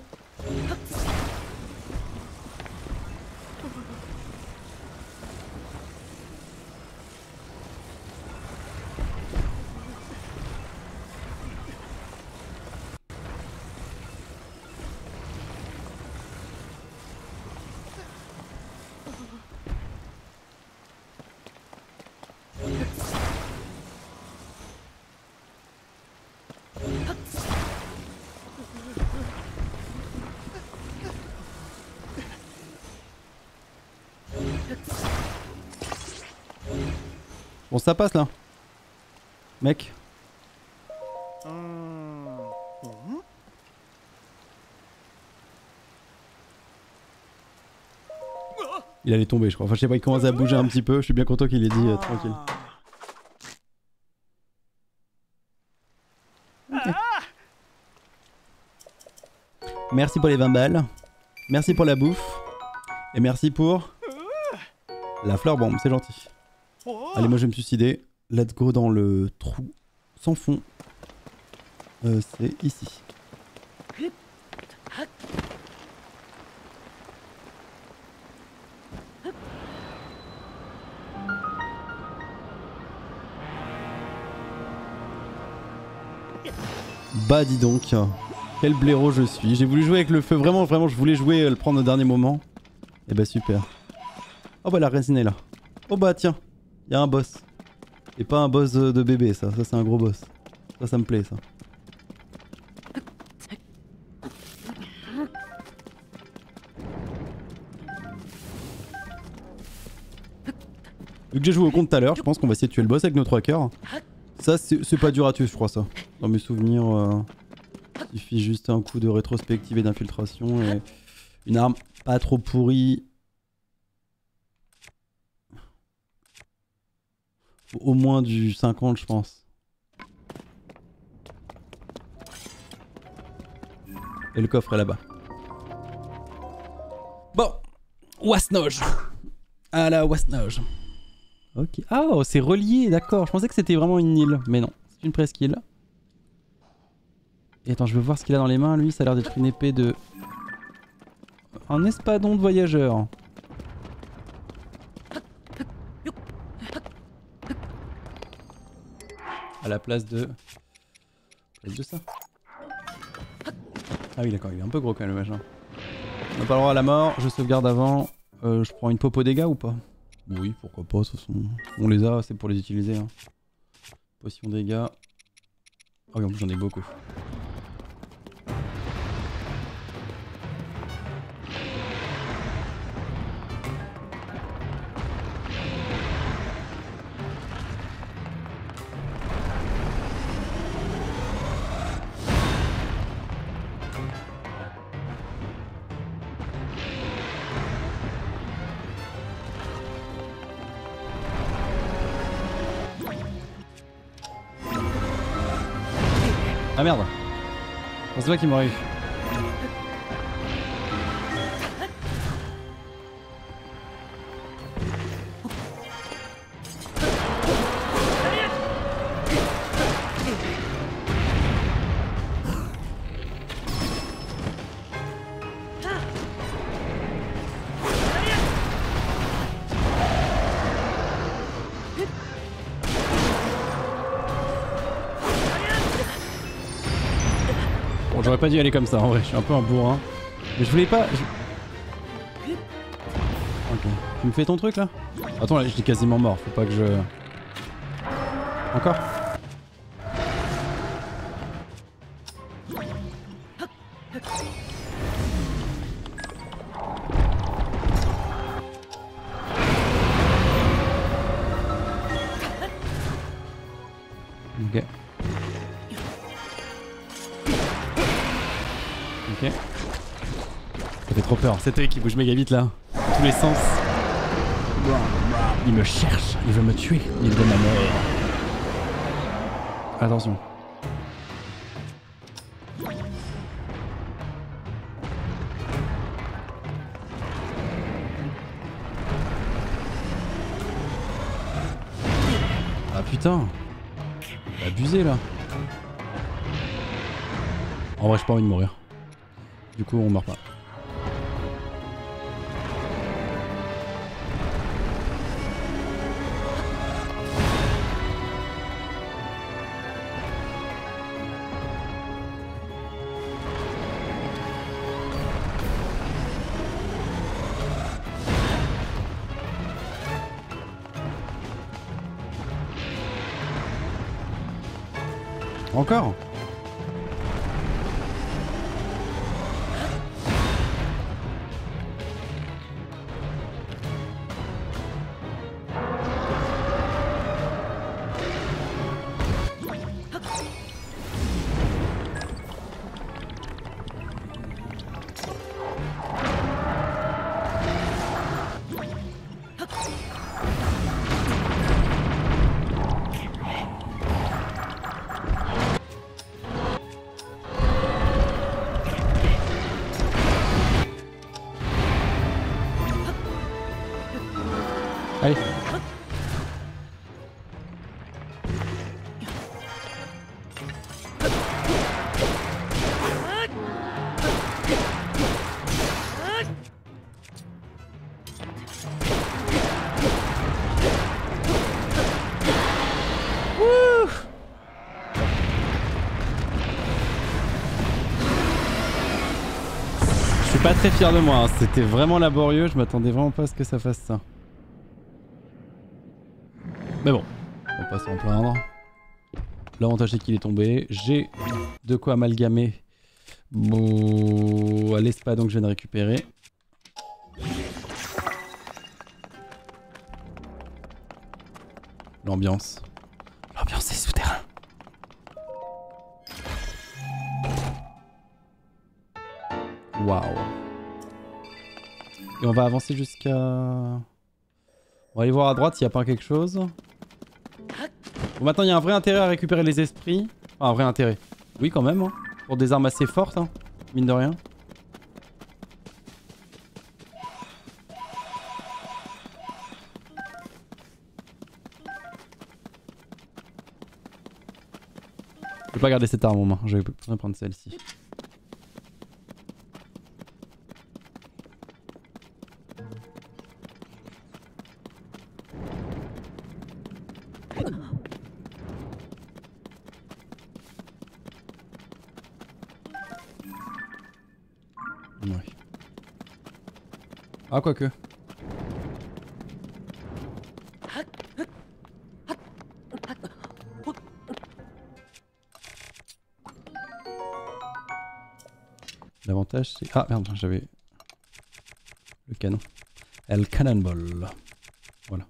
Bon, ça passe là, mec. Il allait tomber, je crois. Enfin, je sais pas, il commence à bouger un petit peu. Je suis bien content qu'il ait dit tranquille. Okay. Merci pour les 20 balles. Merci pour la bouffe. Et merci pour la fleur bombe, c'est gentil. Allez, moi je vais me suicider. Let's go dans le trou sans fond. C'est ici. Bah dis donc, quel blaireau je suis. J'ai voulu jouer avec le feu, vraiment je voulais jouer, le prendre au dernier moment. Et bah super. Oh bah la résine est là. Oh bah tiens. Y'a un boss. Et pas un boss de bébé, ça. Ça, c'est un gros boss. Ça, ça me plaît, ça. Vu que j'ai joué au compte tout à l'heure, je pense qu'on va essayer de tuer le boss avec nos 3 cœurs. Ça, c'est pas dur à tuer, je crois, ça. Dans mes souvenirs, il suffit juste un coup de rétrospective et d'infiltration. Et une arme pas trop pourrie. Au moins du 50 je pense. Et le coffre est là-bas. Bon. Wasnoj. Ah la Wasnoj. Ok. Ah oh, c'est relié, d'accord. Je pensais que c'était vraiment une île. Mais non. C'est une presqu'île. Et attends, je veux voir ce qu'il a dans les mains. Lui, ça a l'air d'être une épée de... Un espadon de voyageur. À la place de... ça. Ah oui d'accord, il est un peu gros quand même le machin. On n'a pas le droit à la mort, je sauvegarde avant. Je prends une pop aux dégâts ou pas? Oui pourquoi pas, ce sont... on les a, c'est pour les utiliser. Hein. Potion dégâts. Ah oui en plus j'en ai beaucoup. Ah merde, c'est toi qui m'arrive. J'aurais pas dû y aller comme ça en vrai, je suis un peu un bourrin. Mais je voulais pas... Je... Ok, tu me fais ton truc là? Attends, là, je suis quasiment mort, faut pas que je... Encore? Cet œil qui bouge méga vite là, dans tous les sens. Il me cherche, il veut me tuer, il veut ma mort. Attention. Ah putain, abusé là. En vrai, j'ai pas envie de mourir. Du coup, on meurt pas. Encore ? Pas très fier de moi, hein. C'était vraiment laborieux, je m'attendais vraiment pas à ce que ça fasse ça. Mais bon, on va pas s'en plaindre. L'avantage c'est qu'il est tombé, j'ai de quoi amalgamer mon l'espadon que je viens de récupérer. L'ambiance. L'ambiance est souterrain. Waouh. Et on va avancer jusqu'à... On va aller voir à droite s'il n'y a pas quelque chose. Bon, maintenant il y a un vrai intérêt à récupérer les esprits. Enfin, un vrai intérêt. Oui quand même. Hein. Pour des armes assez fortes, hein, mine de rien. Je vais pas garder cette arme en main, je vais prendre celle-ci. Ah, quoique. L'avantage c'est... Ah merde, j'avais... Le canon. El Cannonball. Voilà.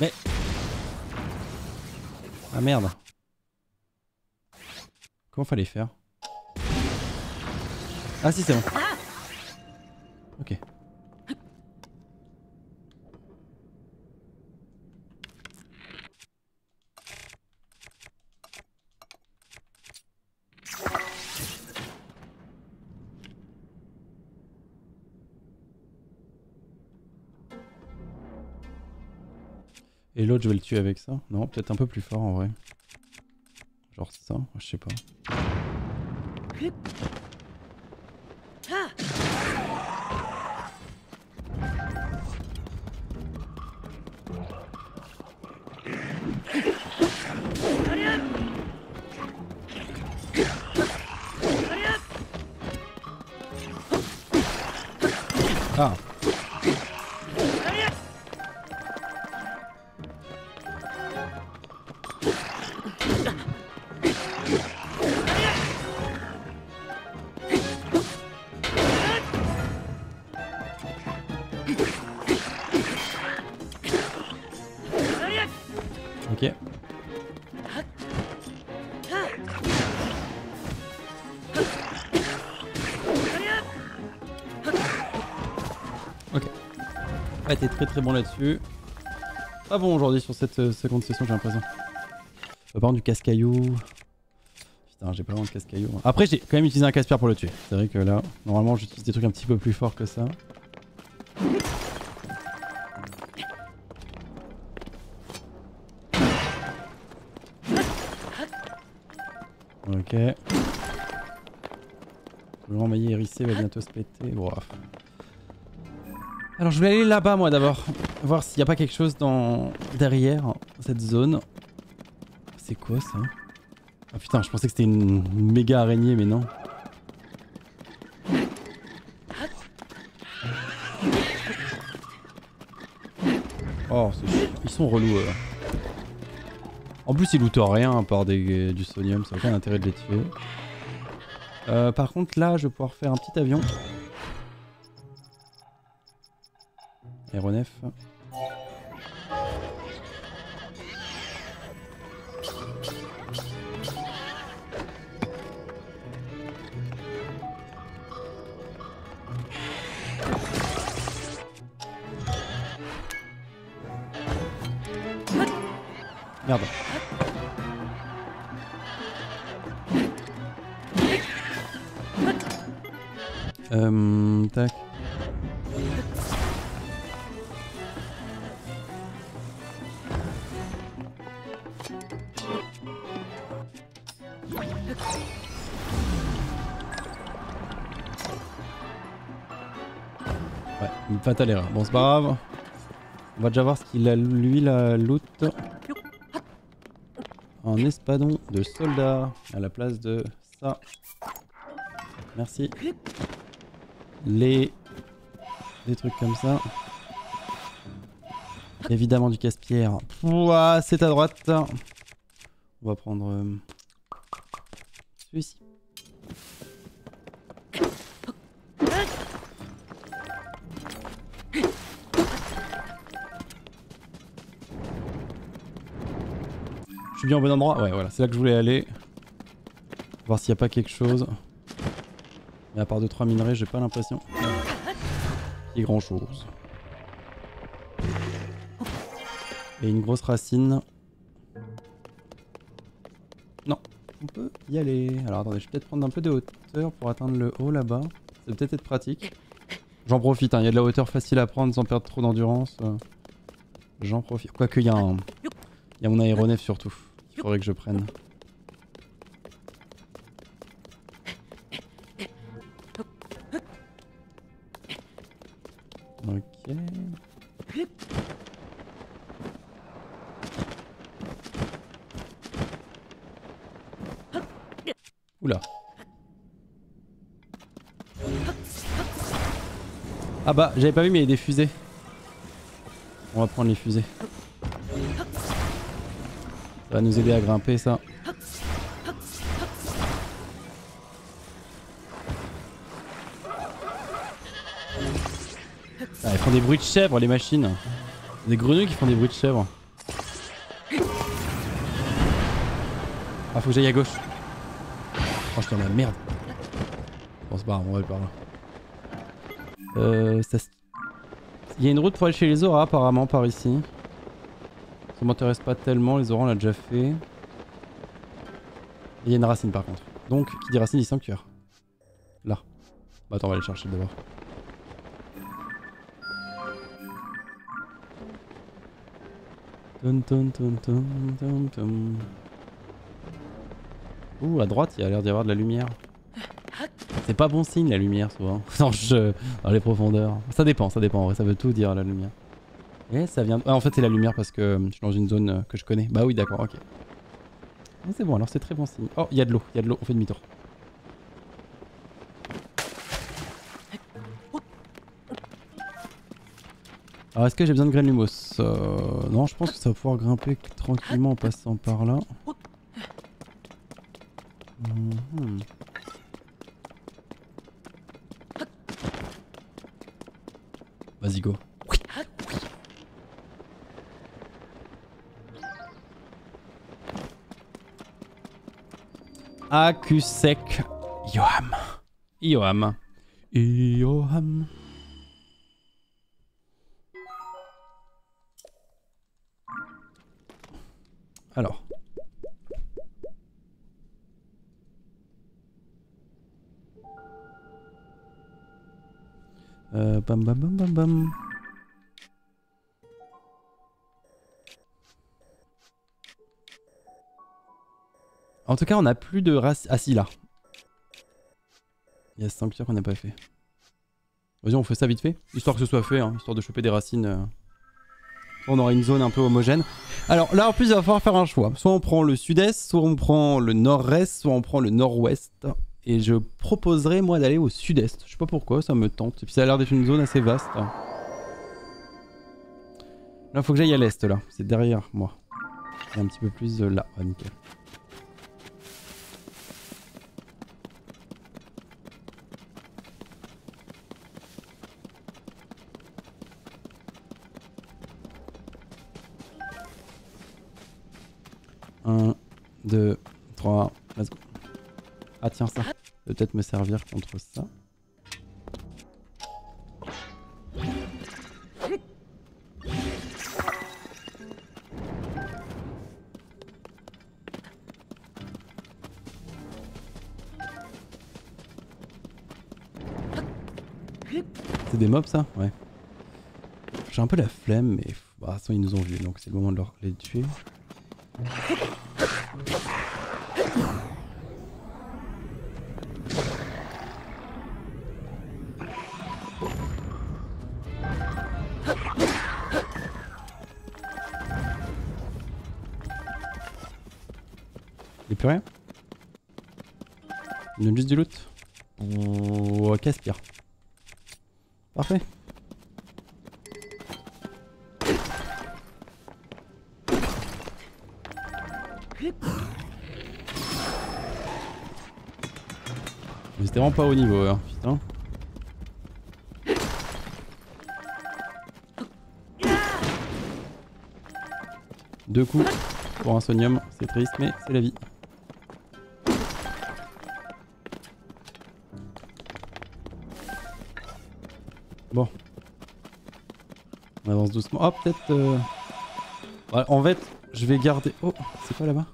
Mais... Ah merde. Comment fallait faire ? Ah si c'est bon. Ok. Et l'autre je vais le tuer avec ça. Non, peut-être un peu plus fort en vrai. Genre ça, je sais pas. Ah. Ok. Ah, t'es très très bon là-dessus. Pas bon aujourd'hui sur cette seconde session, j'ai l'impression. Par contre, du casse-caillou. Putain, j'ai pas vraiment de casse-caillou. Après, j'ai quand même utilisé un casse-pierre pour le tuer. C'est vrai que là, normalement, j'utilise des trucs un petit peu plus forts que ça. Ok. Le grand maillet hérissé va bientôt se péter. Wow. Alors je vais aller là-bas moi d'abord. Voir s'il n'y a pas quelque chose dans... derrière cette zone. C'est quoi ça? Ah putain, je pensais que c'était une méga araignée mais non. Oh, ils sont relous. En plus ils lootent rien à part du sodium, ça n'a aucun intérêt de les tuer. Par contre là je vais pouvoir faire un petit avion. Aéronef. Merde. Tac. Ouais, une fatale erreur. Bon, c'est pas grave. On va déjà voir ce qu'il a lui la loot. Un espadon de soldat à la place de ça. Merci. Les... des trucs comme ça. Évidemment du casse-pierre. Ouah, c'est à droite. On va prendre... celui-ci. Je suis bien au bon endroit. Ouais, voilà, c'est là que je voulais aller. Voir s'il n'y a pas quelque chose. Mais à part 2-3 minerais, j'ai pas l'impression qu'il y ait grand chose. Et une grosse racine. Non, on peut y aller. Alors attendez, je vais peut-être prendre un peu de hauteur pour atteindre le haut là-bas. Ça peut-être être pratique. J'en profite, hein. Il y a de la hauteur facile à prendre sans perdre trop d'endurance. J'en profite. Quoique, il y a mon aéronef surtout. Il faudrait que je prenne. Ok. Oula. Ah bah, j'avais pas vu mais il y a des fusées. On va prendre les fusées. Ça va nous aider à grimper ça. Ah, elles font des bruits de chèvres les machines. Des grenouilles qui font des bruits de chèvres. Ah, faut que j'aille à gauche. Oh, je suis dans la merde. Bon, c'est pas grave, on va aller par là. Ça... il y a une route pour aller chez les auras apparemment par ici. Ça m'intéresse pas tellement, les auras on l'a déjà fait. Il y a une racine par contre. Donc, qui dit racine dit sanctuaire. Là. Bah attends, on va aller le chercher d'abord. Ouh, à droite, il y a l'air d'y avoir de la lumière. C'est pas bon signe la lumière souvent. Dans les profondeurs. Ça dépend en vrai, ça veut tout dire la lumière. Et ça vient... ah, en fait c'est la lumière parce que je suis dans une zone que je connais. Bah oui d'accord, ok. C'est bon alors, c'est très bon signe. Oh, il y a de l'eau, il y a de l'eau, on fait demi-tour. Alors est-ce que j'ai besoin de graines lumos? Non, je pense que ça va pouvoir grimper tranquillement en passant par là. Mmh. Vas-y go. Akusek Yoham. Yoham. Yoham. Alors. Bam bam bam bam bam. En tout cas, on n'a plus de race... Ah si, là. Il y a ce sanctuaire qu'on n'a pas fait. Vas-y, on fait ça vite fait. Histoire que ce soit fait, hein, histoire de choper des racines. On aura une zone un peu homogène. Alors là, en plus, il va falloir faire un choix. Soit on prend le sud-est, soit on prend le nord-est, soit on prend le nord-ouest. Et je proposerais, moi, d'aller au sud-est. Je sais pas pourquoi, ça me tente. Et puis ça a l'air d'être une zone assez vaste. Là, faut que j'aille à l'est, là. C'est derrière moi. C'est un petit peu plus là. Ah, nickel. Ah tiens, ça peut peut-être me servir contre ça. C'est des mobs ça? Ouais. J'ai un peu la flemme mais bah, de toute façon ils nous ont vus donc c'est le moment de les tuer. Rien. Il donne juste du loot. Oh, casse-pierre. Parfait. Mais c'était vraiment pas au niveau, hein. Putain. Deux coups pour un sonium, c'est triste, mais c'est la vie. Bon, on avance doucement. Oh, peut-être. Ouais, en fait, je vais garder. Oh, c'est quoi là-bas?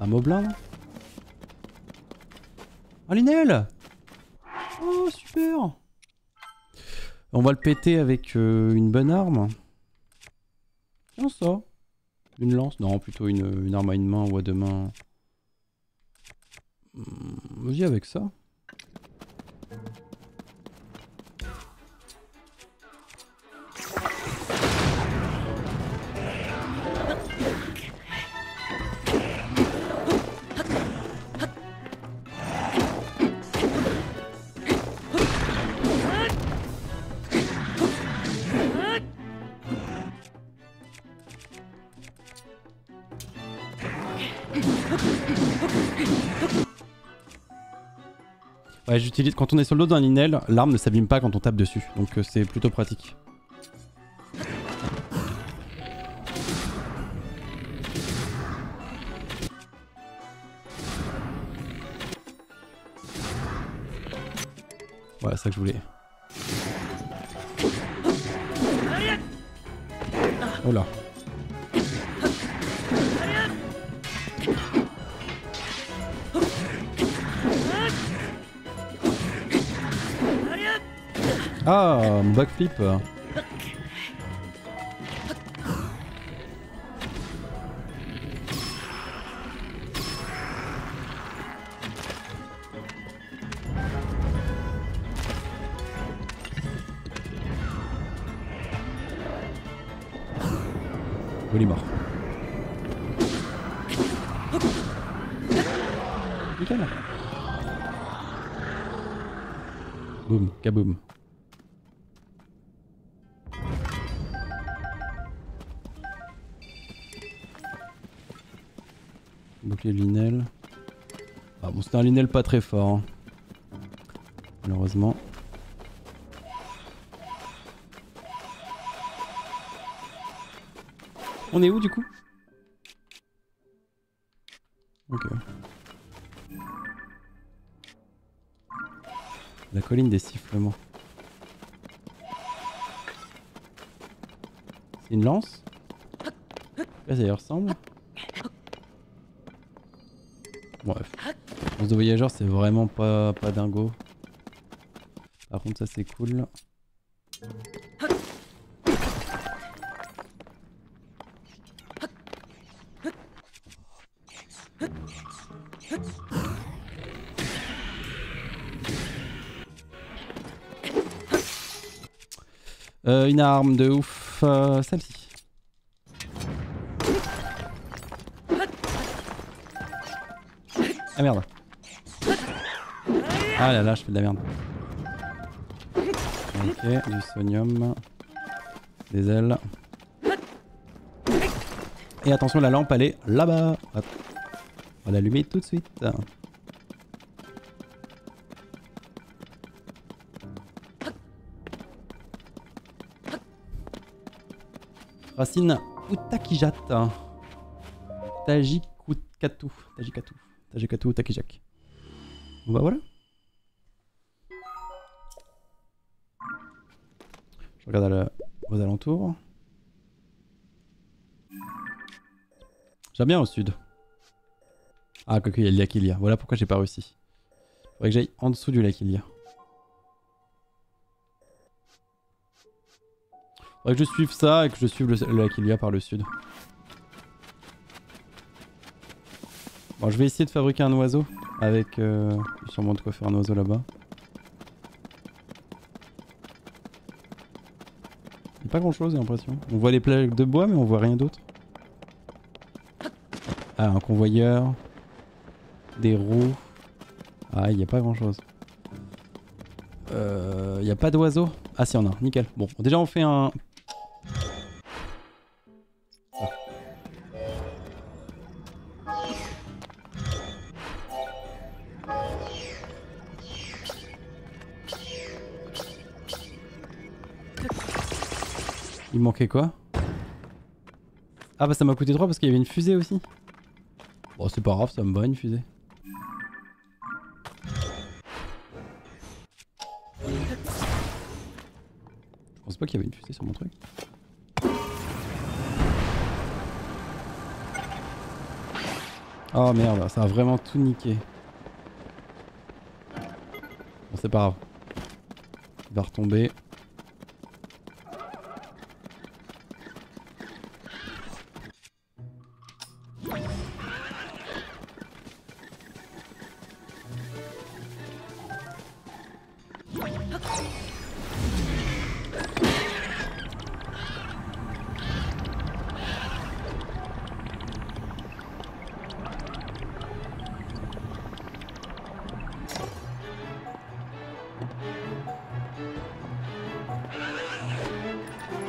Un moblin là? Oh, Linel! Oh, super! On va le péter avec une bonne arme. Tiens, ça. Une lance? Non, plutôt une arme à une main ou à deux mains. Vas-y, avec ça. Ouais, j'utilise quand on est sur le dos d'un linel, l'arme ne s'abîme pas quand on tape dessus, donc c'est plutôt pratique. Voilà, c'est ça que je voulais. Oh là. Ah, mon backflip. Il est mort. Nickel. Boum, kaboum. Bouclier de linel. Ah bon, c'était un linel pas très fort. Hein. Malheureusement. On est où du coup? Ok. La colline des sifflements. C'est une lance? Là, ça y ressemble. Bref, lance de voyageur c'est vraiment pas dingo. Par contre ça c'est cool. Une arme de ouf, celle-ci. Ah merde. Ah là là, je fais de la merde. Ok, du sonium. Des ailes. Et attention, la lampe elle est là-bas. On va l'allumer tout de suite. Racine Utakijate. Tajikatu. Tajikatu. Tajikatu Utakijate. Bon bah voilà. Je regarde aux alentours. J'aime bien au sud. Ah, quoique il y a le lac Ilia. Voilà pourquoi j'ai pas réussi. Faudrait que j'aille en dessous du lac Ilia. Faudrait que je suive ça et que je suive le lac Ilia par le sud. Bon, je vais essayer de fabriquer un oiseau. Avec sûrement de quoi faire un oiseau là-bas. Il n'y a pas grand chose, j'ai l'impression. On voit les plaques de bois, mais on voit rien d'autre. Ah, un convoyeur, des roues. Ah, il n'y a pas grand chose. Il n'y a pas d'oiseau. Ah, si, on a un. Nickel. Bon, déjà, on fait un. Ah. Il manquait quoi? Ah, bah, ça m'a coûté 3 parce qu'il y avait une fusée aussi. Bon, c'est pas grave, ça me va une fusée. Je pense pas qu'il y avait une fusée sur mon truc. Oh merde, ça a vraiment tout niqué. Bon, c'est pas grave. Il va retomber.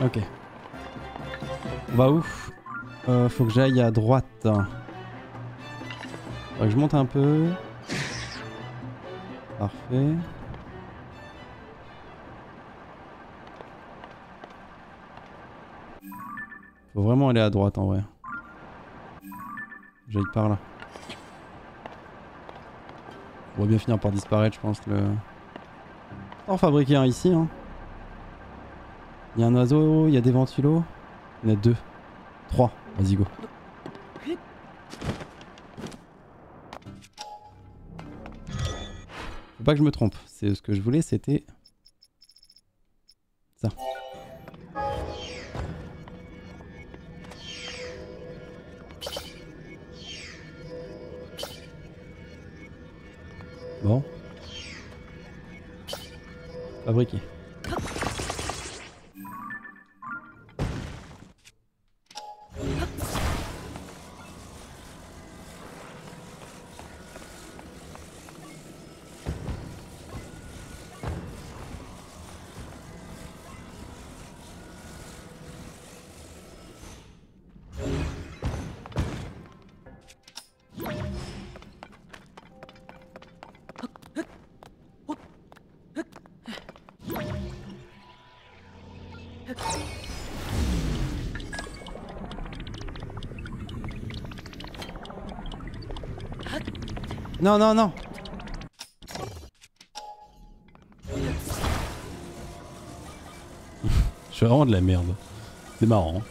Ok. On va où? Faut que j'aille à droite. Faudrait que je monte un peu. Parfait. Faut vraiment aller à droite en vrai. J'aille par là. On va bien finir par disparaître, je pense. Le... On fabriquer un ici, hein. Il y a un oiseau, il y a des ventilos. Il y en a 2, 3. Vas-y, go. Faut pas que je me trompe. C'est ce que je voulais, c'était ça. Bon. Fabriqué. Non, non, non. Je suis vraiment de la merde. C'est marrant.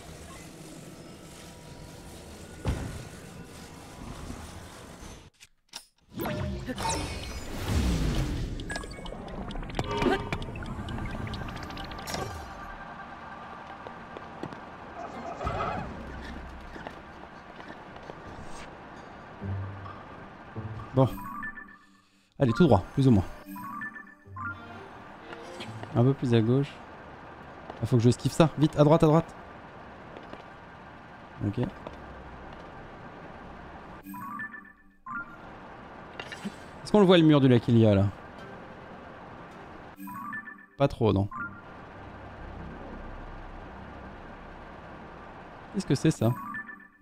Allez, tout droit, plus ou moins. Un peu plus à gauche. Il faut que je esquive ça. Vite, à droite, à droite. Ok. Est-ce qu'on le voit le mur du lac Ilia là? Pas trop, non. Qu'est-ce que c'est ça?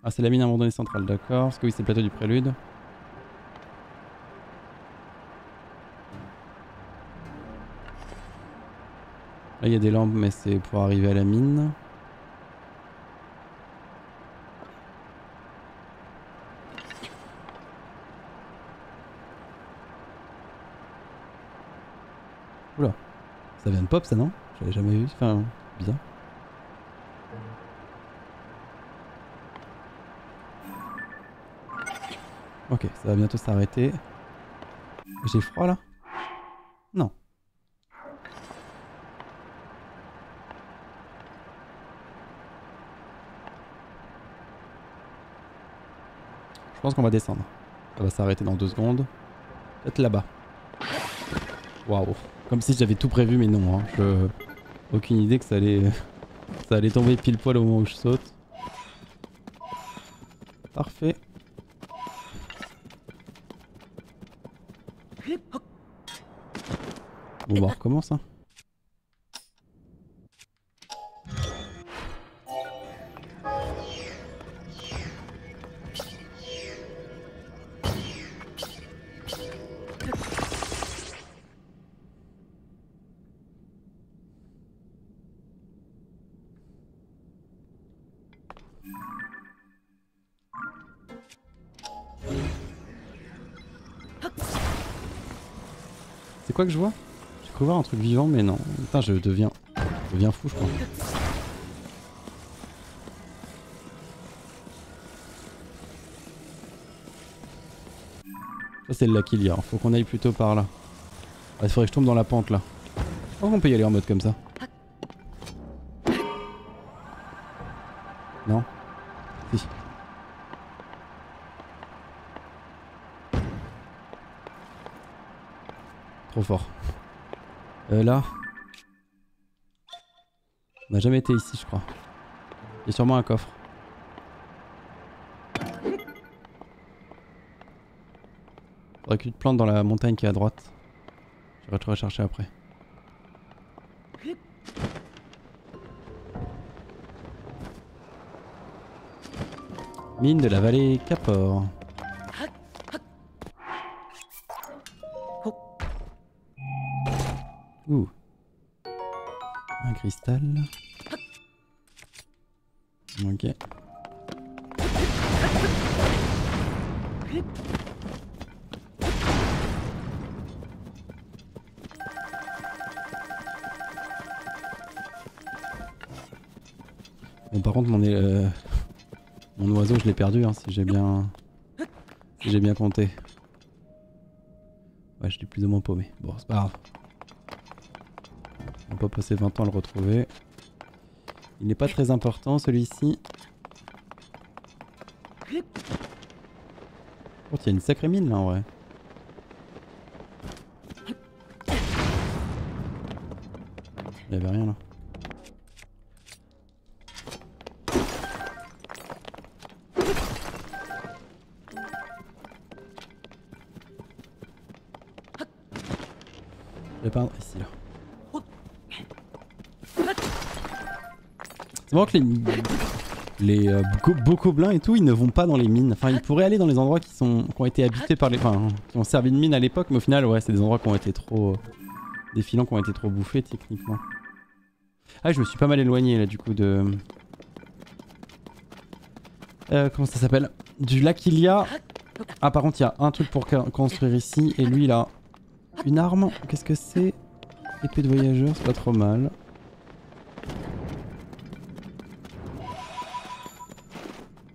Ah, c'est la mine abandonnée centrale, d'accord. Parce que oui, c'est le plateau du prélude. Là, il y a des lampes, mais c'est pour arriver à la mine. Oula, ça vient de pop, ça, non? Je l'avais jamais vu, enfin, bizarre. Ok, ça va bientôt s'arrêter. J'ai froid là? Non. Je pense qu'on va descendre. Ça va s'arrêter dans 2 secondes. Peut-être là-bas. Waouh. Comme si j'avais tout prévu, mais non. Hein. Aucune idée que ça allait tomber pile poil au moment où je saute. Parfait. Bon bah on recommence hein. C'est quoi que je vois? J'ai cru voir un truc vivant mais non. Putain je deviens fou je crois. Ça c'est le lac Ilia, faut qu'on aille plutôt par là. Ah, il faudrait que je tombe dans la pente là. Oh, on peut y aller en mode comme ça. Non? Si. Trop fort. Là, on n'a jamais été ici, je crois. Il y a sûrement un coffre. Faudrait qu'une plante dans la montagne qui est à droite. J'irai te rechercher après. Mine de la vallée Cap-Or. Ouh. Un cristal. Ok. Bon par contre mon oiseau je l'ai perdu hein, si j'ai bien compté. Ouais je l'ai plus ou moins paumé. Bon c'est pas grave. On peut passer 20 ans à le retrouver. Il n'est pas très important celui-ci. Oh, il y a une sacrée mine là en vrai. Il n'y avait rien là. Je vais peindre ici là. C'est marrant que les bocoblins et tout, ils ne vont pas dans les mines. Enfin, ils pourraient aller dans les endroits qui ont été habités par les... Enfin, qui ont servi de mine à l'époque, mais au final, ouais, c'est des endroits qui ont été trop... Des filons qui ont été trop bouffés, techniquement. Ah, je me suis pas mal éloigné, là, du coup, de... comment ça s'appelle? Du lac Ilia. Ah, par contre, il y a un truc pour construire ici, et lui, là... Une arme? Qu'est-ce que c'est? Épée de voyageur, c'est pas trop mal.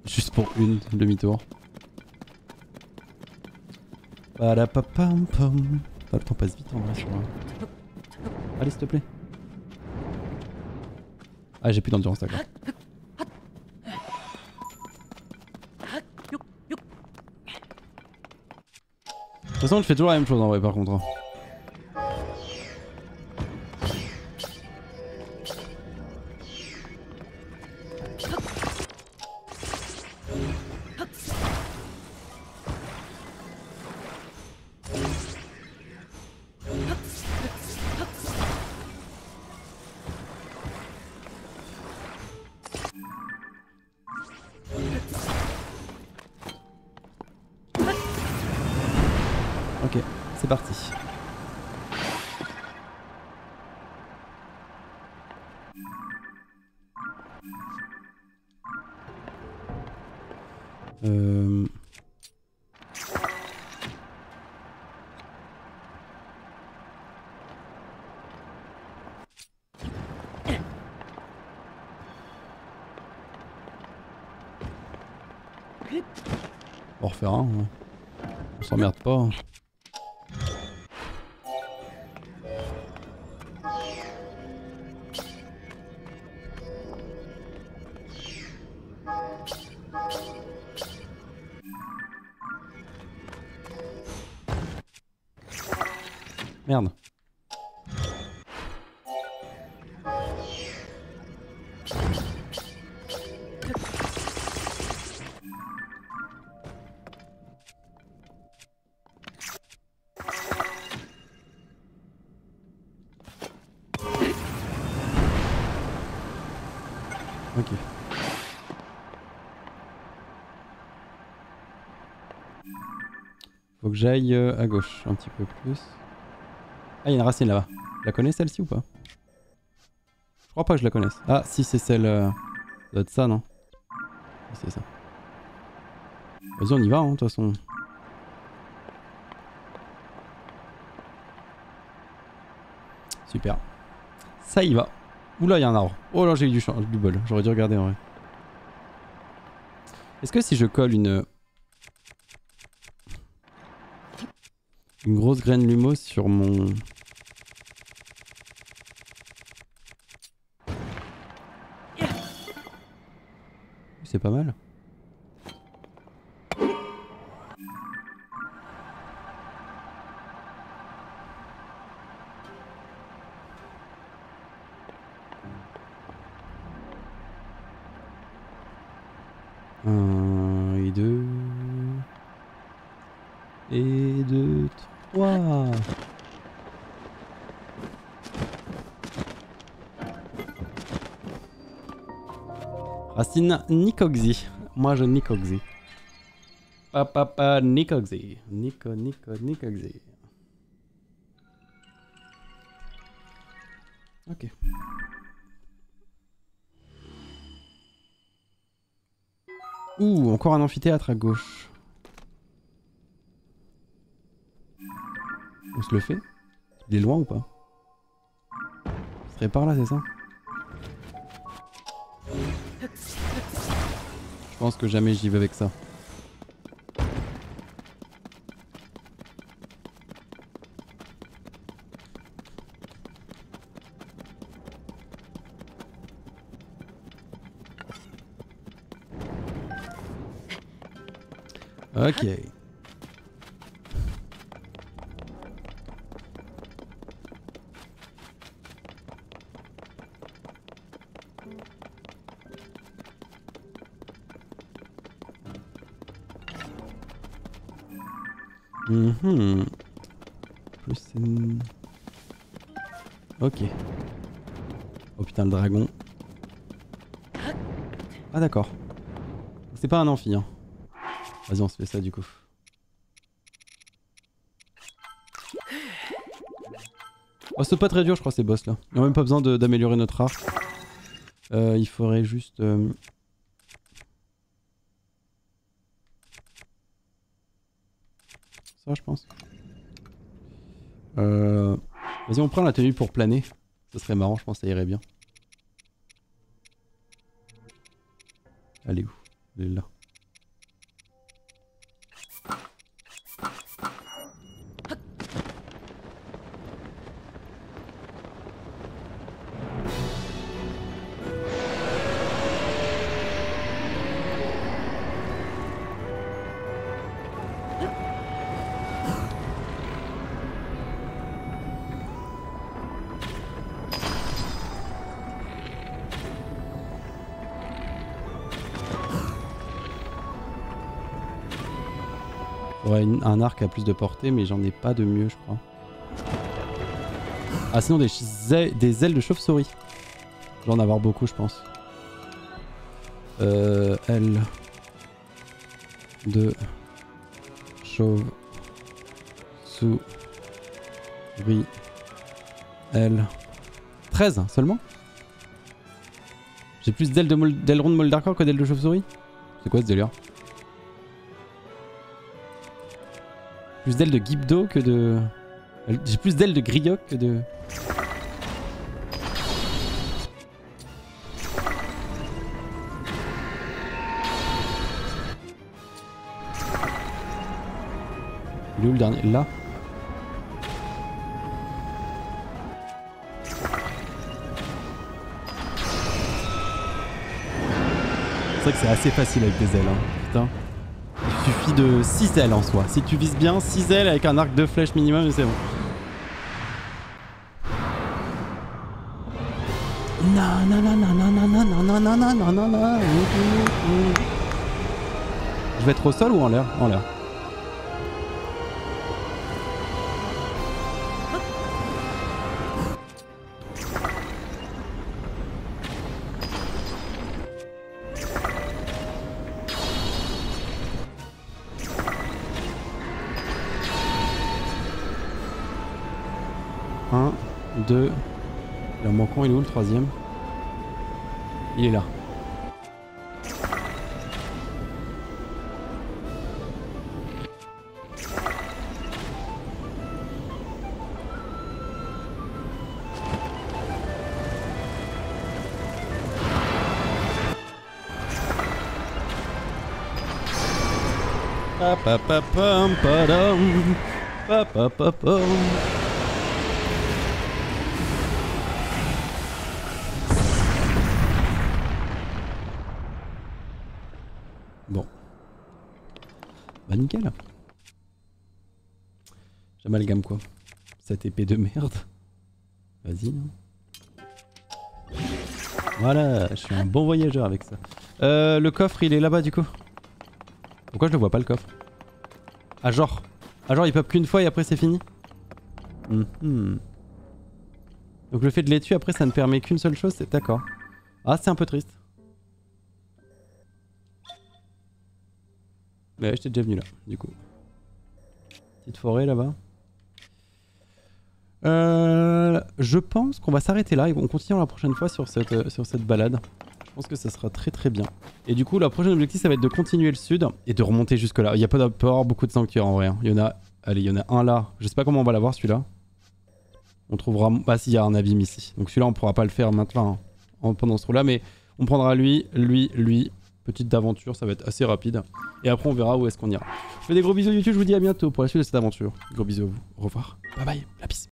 Juste pour une demi-tour. Padapapam-pam. Le temps passe vite en vrai. Allez s'il te plaît. Ah j'ai plus d'endurance d'accord. De toute façon je fais toujours la même chose en vrai par contre. c'est parti. On va refaire un, hein. On s'emmerde pas. Hein. Merde. J'aille à gauche un petit peu plus. Ah, il y a une racine là-bas. Je la connais celle-ci ou pas? Je crois pas que je la connaisse. Ah si, c'est celle... Ça doit être ça, non? C'est ça. Vas-y, on y va, hein, de toute façon. Super. Ça y va. Oula, il y a un arbre. Oh là, j'ai eu du bol. J'aurais dû regarder en vrai. Est-ce que si je colle une grosse graine lumos sur mon... C'est pas mal. Nikoxi. Moi je Nikoxi. Papa Nikoxi. Nikoxi. Ok. Ouh, encore un amphithéâtre à gauche. On se le fait? Il est loin ou pas? Ce serait par là, c'est ça? Je pense que jamais j'y vais avec ça. Ok. Ok. Oh putain, le dragon. Ah d'accord. C'est pas un amphi, hein. Vas-y, on se fait ça du coup. Oh, c'est pas très dur, je crois, ces boss là. On a même pas besoin d'améliorer notre art. Il faudrait juste... Ça, je pense. Vas-y, on prend la tenue pour planer. Ça serait marrant, je pense que ça irait bien. Elle est où? Elle est là. Un arc à plus de portée, mais j'en ai pas de mieux, je crois. Ah, sinon des ailes de chauve-souris. Je vais en avoir beaucoup, je pense. Ailes de chauve-souris. Lui. Elle. 13 seulement. J'ai plus d'ailes d'aileron de Moldarcor que d'ailes de chauve-souris. C'est quoi ce délire? Plus d'ailes de Gibdo que de... J'ai plus d'ailes de Grioc que de... Il est où le dernier? Là. C'est vrai que c'est assez facile avec des ailes, hein. Putain. Il suffit de 6 ailes en soi. Si tu vises bien, 6 ailes avec un arc de flèche minimum, c'est bon. Non, non, non, non, non, non, non, non, non, non, non, non. Je vais être au sol ou en l'air? En l'air. Deux. Il en manquant, il est où le troisième? Il est là. Pa pa pa pam padam. Pa pa pa pam. Nickel. J'amalgame quoi. Cette épée de merde. Vas-y. Voilà, je suis un bon voyageur avec ça. Le coffre, il est là-bas du coup. Pourquoi je le vois pas le coffre? Ah genre. Ah genre il pop qu'une fois et après c'est fini. Donc le fait de les tuer après ça ne permet qu'une seule chose, c'est d'accord. Ah c'est un peu triste. Mais j'étais déjà venu là, du coup. Petite forêt là-bas. Je pense qu'on va s'arrêter là et on continuera la prochaine fois sur cette balade. Je pense que ça sera très très bien. Et du coup, le prochain objectif, ça va être de continuer le sud et de remonter jusque là. Il n'y a pas d'apport, beaucoup de sanctuaires en vrai. Hein. Il y en a, allez, il y en a un là. Je sais pas comment on va l'avoir celui-là. On trouvera, bah s'il y a un abîme ici. Donc celui-là, on pourra pas le faire maintenant hein, pendant ce trou-là, mais on prendra lui. Petite aventure, ça va être assez rapide. Et après on verra où est-ce qu'on ira. Je fais des gros bisous YouTube, je vous dis à bientôt pour la suite de cette aventure. Gros bisous à vous, au revoir, bye bye, la pisse.